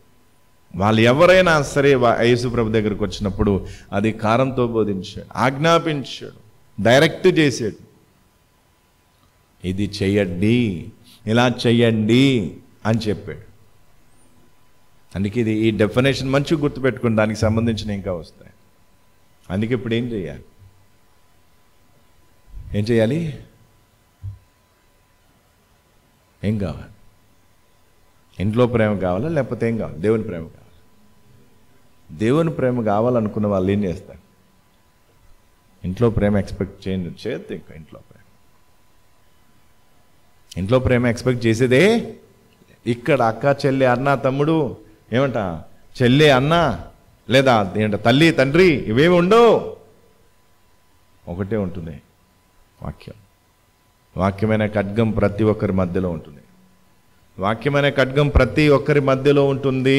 వాళ్ళు ఎవరైనా సరే యేసుప్రభు దగ్గరికి వచ్చినప్పుడు అధికారంతో బోధించాడు, ఆజ్ఞాపించాడు, డైరెక్ట్ చేసాడు. ఇది చెయ్యండి, ఇలా చెయ్యండి అని చెప్పాడు. అందుకే ఇది ఈ డెఫినేషన్ మంచి గుర్తుపెట్టుకుని దానికి సంబంధించిన ఇంకా వస్తాయి. అందుకే ఇప్పుడు ఏం చేయాలి, ఏం కావాలి? ఇంట్లో ప్రేమ కావాలా, లేకపోతే ఏం కావాలి? దేవుని ప్రేమ కావాలి. దేవుని ప్రేమ కావాలనుకున్న వాళ్ళు ఏం చేస్తారు? ఇంట్లో ప్రేమ ఎక్స్పెక్ట్ చేయొద్దు. ఇంకా ఇంట్లో ప్రేమ ఎక్స్పెక్ట్ చేసేదే. ఇక్కడ అక్క, చెల్లె, అన్న, తమ్ముడు, ఏమంట చెల్లె, అన్న, లేదా ఏంట తల్లి, తండ్రి, ఇవేమి ఉండవు. ఒకటే ఉంటుంది వాక్యం. వాక్యమైన ఖడ్గం ప్రతి ఒక్కరి మధ్యలో ఉంటుంది. వాక్యమైన ఖడ్గం ప్రతి ఒక్కరి మధ్యలో ఉంటుంది.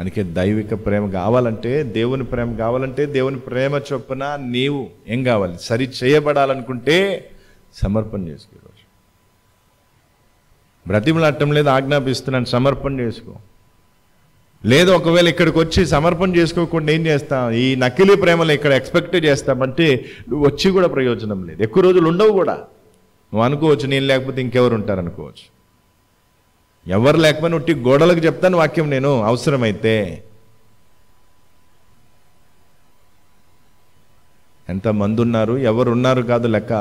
అందుకే దైవిక ప్రేమ కావాలంటే, దేవుని ప్రేమ కావాలంటే, దేవుని ప్రేమ చొప్పున నీవు ఏం కావాలి, సరి చేయబడాలనుకుంటే సమర్పణ చేసుకో. ఈరోజు బ్రతిమలాడటం లేదు, ఆజ్ఞాపిస్తున్నాను సమర్పణ చేసుకో. లేదు ఒకవేళ ఇక్కడికి వచ్చి సమర్పణ చేసుకోకుండా ఏం చేస్తాం, ఈ నకిలీ ప్రేమలు ఇక్కడ ఎక్స్పెక్ట్ చేస్తామంటే నువ్వు వచ్చి కూడా ప్రయోజనం లేదు. ఎక్కువ రోజులు ఉండవు కూడా. నువ్వు అనుకోవచ్చు నేను లేకపోతే ఇంకెవరు ఉంటారు అనుకోవచ్చు. ఎవరు లేకపోయినా ఉట్టి గోడలకు చెప్తాను వాక్యం నేను అవసరమైతే. ఎంతమంది ఉన్నారు, ఎవరున్నారు కాదు లెక్క.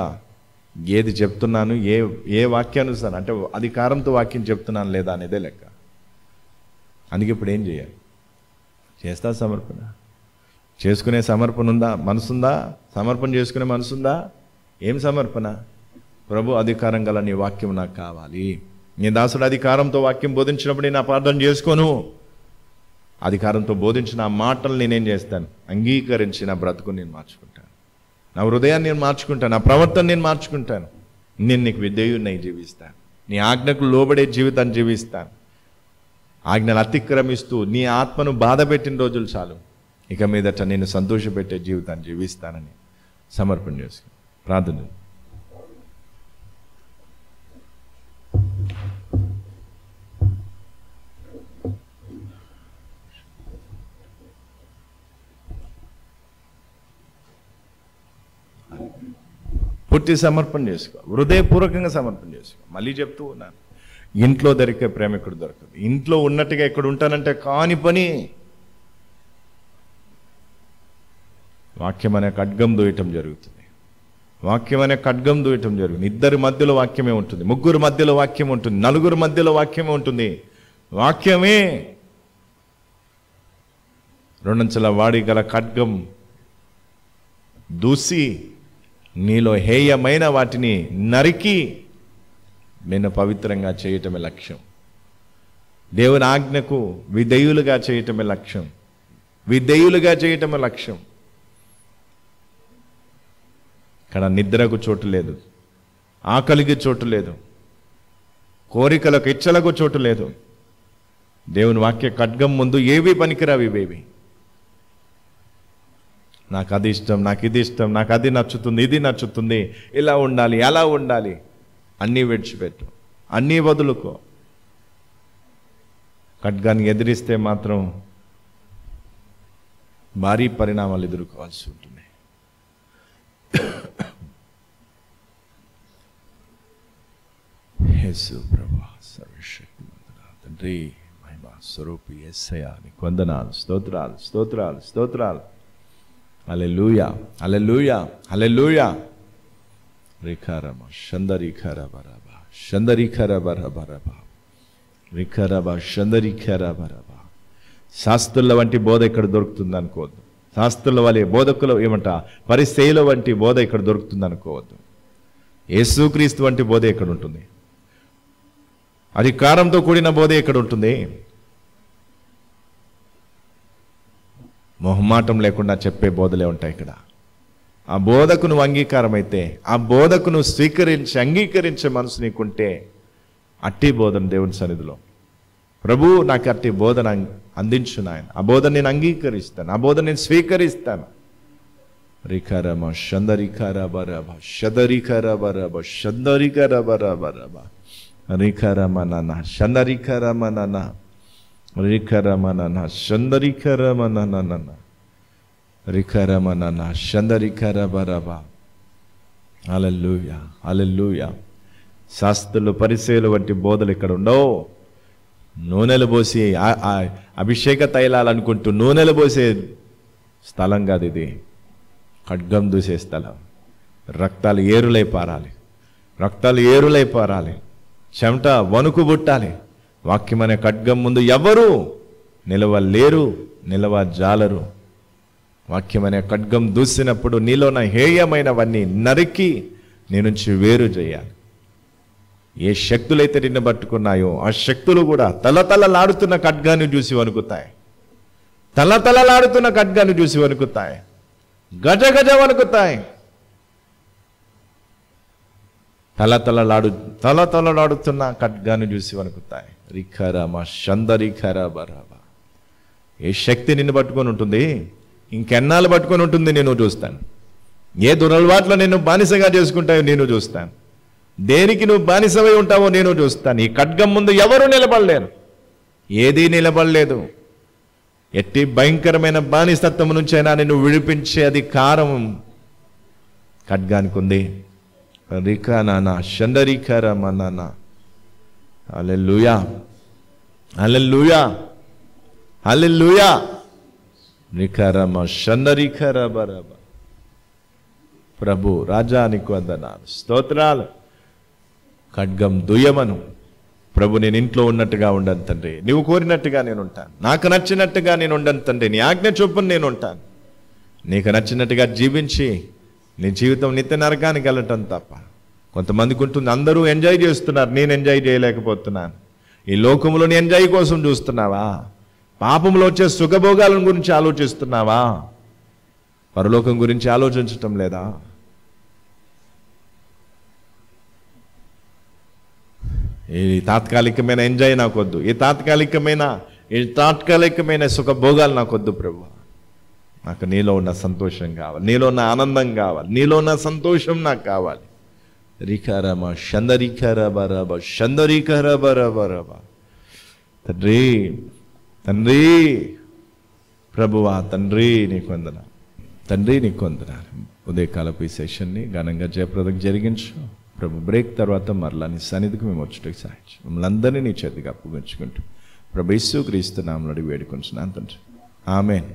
ఏది చెప్తున్నాను, ఏ వాక్యానుసారం, అంటే అధికారంతో వాక్యం చెప్తున్నాను లేదా అనేదే లెక్క. అందుకే ఇప్పుడు ఏం చేయాలి, చేస్తా సమర్పణ చేసుకునే సమర్పణ ఉందా, మనసుందా, సమర్పణ చేసుకునే మనసుందా? ఏం సమర్పణ? ప్రభు అధికారం గల నీ వాక్యం నాకు కావాలి. నీ దాసుడు అధికారంతో వాక్యం బోధించినప్పుడు నేను అపార్థం చేసుకోను. అధికారంతో బోధించిన ఆ మాటలు నేనేం చేస్తాను, అంగీకరించి నా బ్రతుకుని నేను మార్చుకుంటాను, నా హృదయాన్ని నేను మార్చుకుంటాను, నా ప్రవర్తన నేను మార్చుకుంటాను. నేను నీకు విధేయుడినై జీవిస్తాను, నీ ఆజ్ఞకు లోబడే జీవితాన్ని జీవిస్తాను. ఆజ్ఞలు అతిక్రమిస్తూ నీ ఆత్మను బాధ పెట్టిన రోజులు చాలు, ఇక మీదట నేను సంతోషపెట్టే జీవితాన్ని జీవిస్తానని సమర్పణ చేసుకుని ప్రార్థన. పూర్తి సమర్పణ చేసుకో, హృదయపూర్వకంగా సమర్పణ చేసుకో. మళ్ళీ చెప్తూ ఉన్నాను, ఇంట్లో దొరికే ప్రేమ ఇక్కడ దొరకదు. ఇంట్లో ఉన్నట్టుగా ఇక్కడ ఉంటానంటే కాని పని. వాక్యం అనే ఖడ్గం దూయటం జరుగుతుంది, వాక్యం అనే ఖడ్గం దూయటం జరుగుతుంది. ఇద్దరి మధ్యలో వాక్యమే ఉంటుంది, ముగ్గురు మధ్యలో వాక్యం ఉంటుంది, నలుగురు మధ్యలో వాక్యమే ఉంటుంది. వాక్యమే రెండంచెల వాడి గల ఖడ్గం దూసి నీలో హేయమైన వాటిని నరికి నిన్ను పవిత్రంగా చేయటమే లక్ష్యం. దేవుని ఆజ్ఞకు విధేయులుగా చేయటమే లక్ష్యం, విధేయులుగా చేయటమే లక్ష్యం. ఇక్కడ నిద్రకు చోటు లేదు, ఆకలికి చోటు లేదు, కోరికలకు ఇచ్చలకు చోటు లేదు. దేవుని వాక్య ఖడ్గం ముందు ఏవి పనికిరావి ఇవేవి. నాకు అది ఇష్టం, నాకు ఇది ఇష్టం, నాకు అది నచ్చుతుంది, ఇది నచ్చుతుంది, ఇలా ఉండాలి, అలా ఉండాలి, అన్నీ విడిచిపెట్టు, అన్నీ వదులుకో. ఖడ్గాన్ని ఎదిరిస్తే మాత్రం భారీ పరిణామాలు ఎదుర్కోవాల్సి ఉంటుంది. యేసు ప్రభువా సర్వశక్తిమంతుడా తండ్రి, మహిమా స్వరూపి యేసయ్యా నీకు వందనాలు, స్తోత్రాలు, స్తోత్రాలు, స్తోత్రాలు. హల్లెలూయా, హల్లెలూయా, హల్లెలూయా. రిఖరమ శందరిఖర బరబా, శందరిఖర బరబా, రిఖరబ శందరిఖర బరబా. శాస్త్రుల వంటి బోధ ఇక్కడ దొరుకుతుంది అనుకోవద్దు. శాస్త్రుల వలె బోధకులు ఏమంట పరిసయ్యుల వంటి బోధ ఇక్కడ దొరుకుతుంది అనుకోవద్దు. యేసుక్రీస్తు వంటి బోధ ఇక్కడ ఉంటుంది, అధికారంతో కూడిన బోధ ఇక్కడ ఉంటుంది. మొహమాటం లేకుండా చెప్పే బోధలే ఉంటాయి ఇక్కడ. ఆ బోధకు నువ్వు అంగీకారం అయితే, ఆ బోధకు నువ్వు అంగీకరించే మనసు నీకుంటే, అట్టి బోధన దేవుని సన్నిధిలో ప్రభు నాకు అట్టి బోధన అందించు నాయన, ఆ బోధన నేను అంగీకరిస్తాను, ఆ బోధన నేను స్వీకరిస్తాను. రిఖరమ షందరిఖర బరబ, షదరిఖర బరబ, షందరిఖర బరబ, రిఖరమ నన షందరిఖరమ నన, రిఖరమన షందరిఖరమన, రిఖరమన షందరిఖర బరబా. హల్లెలూయా, హల్లెలూయా. శాస్త్రులు పరిసయ్యుల వంటి బోధలు ఇక్కడ ఉండవు. నూనెలు పోసి అభిషేక తైలాలనుకుంటూ నూనెలు పోసే స్థలం కాదు ఇది. ఖడ్గం దూసే స్థలం. రక్తాలు ఏరులై పారాలి, రక్తాలు ఏరులై పారాలి, చెమట వణుకు పుట్టాలి. వాక్యం అనే ఖడ్గం ముందు ఎవరు నిలవలేరు, నిలవజాలరు. వాక్యమనే ఖడ్గం దూసినప్పుడు నీలోన హేయమైనవన్నీ నరికి నీ నుంచి వేరు చేయాలి. ఏ శక్తులైతే నిన్ను పట్టుకున్నాయో ఆ శక్తులు కూడా తలతలలాడుతున్న ఖడ్గాన్ని చూసి వణుకుతాయి, తలతలలాడుతున్న ఖడ్గాన్ని చూసి వణుకుతాయి, గజ గజ వణుకుతాయి. తలతలలాడుతున్న ఖడ్గాన్ని చూసి వణుకుతాయి. రిఖరామా షందరిఖరా బరాబా. ఏ శక్తి నిన్ను పట్టుకొని ఉంటుంది, ఇంకెన్నాళ్ళు పట్టుకొని ఉంటుంది నేను చూస్తాను. ఏ దురలవాట్లో నేను బానిసగా చేసుకుంటాయో నేను చూస్తాను. దేనికి నువ్వు బానిసవై ఉంటావో నేను చూస్తాను. ఈ ఖడ్గం ముందు ఎవరు నిలబడలేరు, ఏదీ నిలబడలేదు. ఎట్టి భయంకరమైన బానిసత్వం నుంచి అయినా నేను విడిపించే అధికారం ఖడ్గానికి ఉంది. రిఖా నానా షండరిఖరా మనానా. హల్లెలూయా, హల్లెలూయా, హల్లెలూయా. రిఖరమ షండరిఖరా బరాబా. ప్రభు రాజానికి వందనాలు, స్తోత్రాలు. ఖడ్గం దుయ్యమను ప్రభు, నేను ఇంట్లో ఉన్నట్టుగా ఉండను తండ్రి, నువ్వు కోరినట్టుగా నేను ఉంటాను, నాకు నచ్చినట్టుగా నేను ఉండను తండ్రి, నీ ఆజ్ఞ చొప్పున నేను ఉంటాను. నీకు నచ్చినట్టుగా జీవించి నీ జీవితం నిత్య నరకానికి వెళ్ళటం తప్ప. కొంతమందికి ఉంటుంది, అందరూ ఎంజాయ్ చేస్తున్నారు, నేను ఎంజాయ్ చేయలేకపోతున్నాను. ఈ లోకంలో నీ ఎంజాయ్ కోసం చూస్తున్నావా? పాపంలో వచ్చే సుఖభోగాలను గురించి ఆలోచిస్తున్నావా? పరలోకం గురించి ఆలోచించటం లేదా? ఈ తాత్కాలికమైన ఎంజాయ్ నాకొద్దు, ఈ తాత్కాలికమైన సుఖభోగాలు నాకొద్దు ప్రభు. నాకు నీలో ఉన్న సంతోషం కావాలి, నీలో ఉన్న ఆనందం కావాలి, నీలో ఉన్న సంతోషం నాకు కావాలి. రిఖరమ షందరిఖరా బరాబా, షందరిఖరా బరాబరాబా. తండ్రి, తండ్రి, ప్రభువా, తండ్రి నీకు వందన, తండ్రి నీకు వందన. ఉదయకాలపు ఈ సెషన్ని ఘనంగా జయప్రదం జరిగించు ప్రభు. బ్రేక్ తర్వాత మరలా నీ సన్నిధికి మేము వచ్చేటకు సాయించు. మమ్మల్ని అందరినీ నీ చేతికి అప్పగించుకుంటూ ప్రభు యేసు క్రీస్తు నామమున వేడుకొంచున్నాను తండ్రి. ఆమేన్.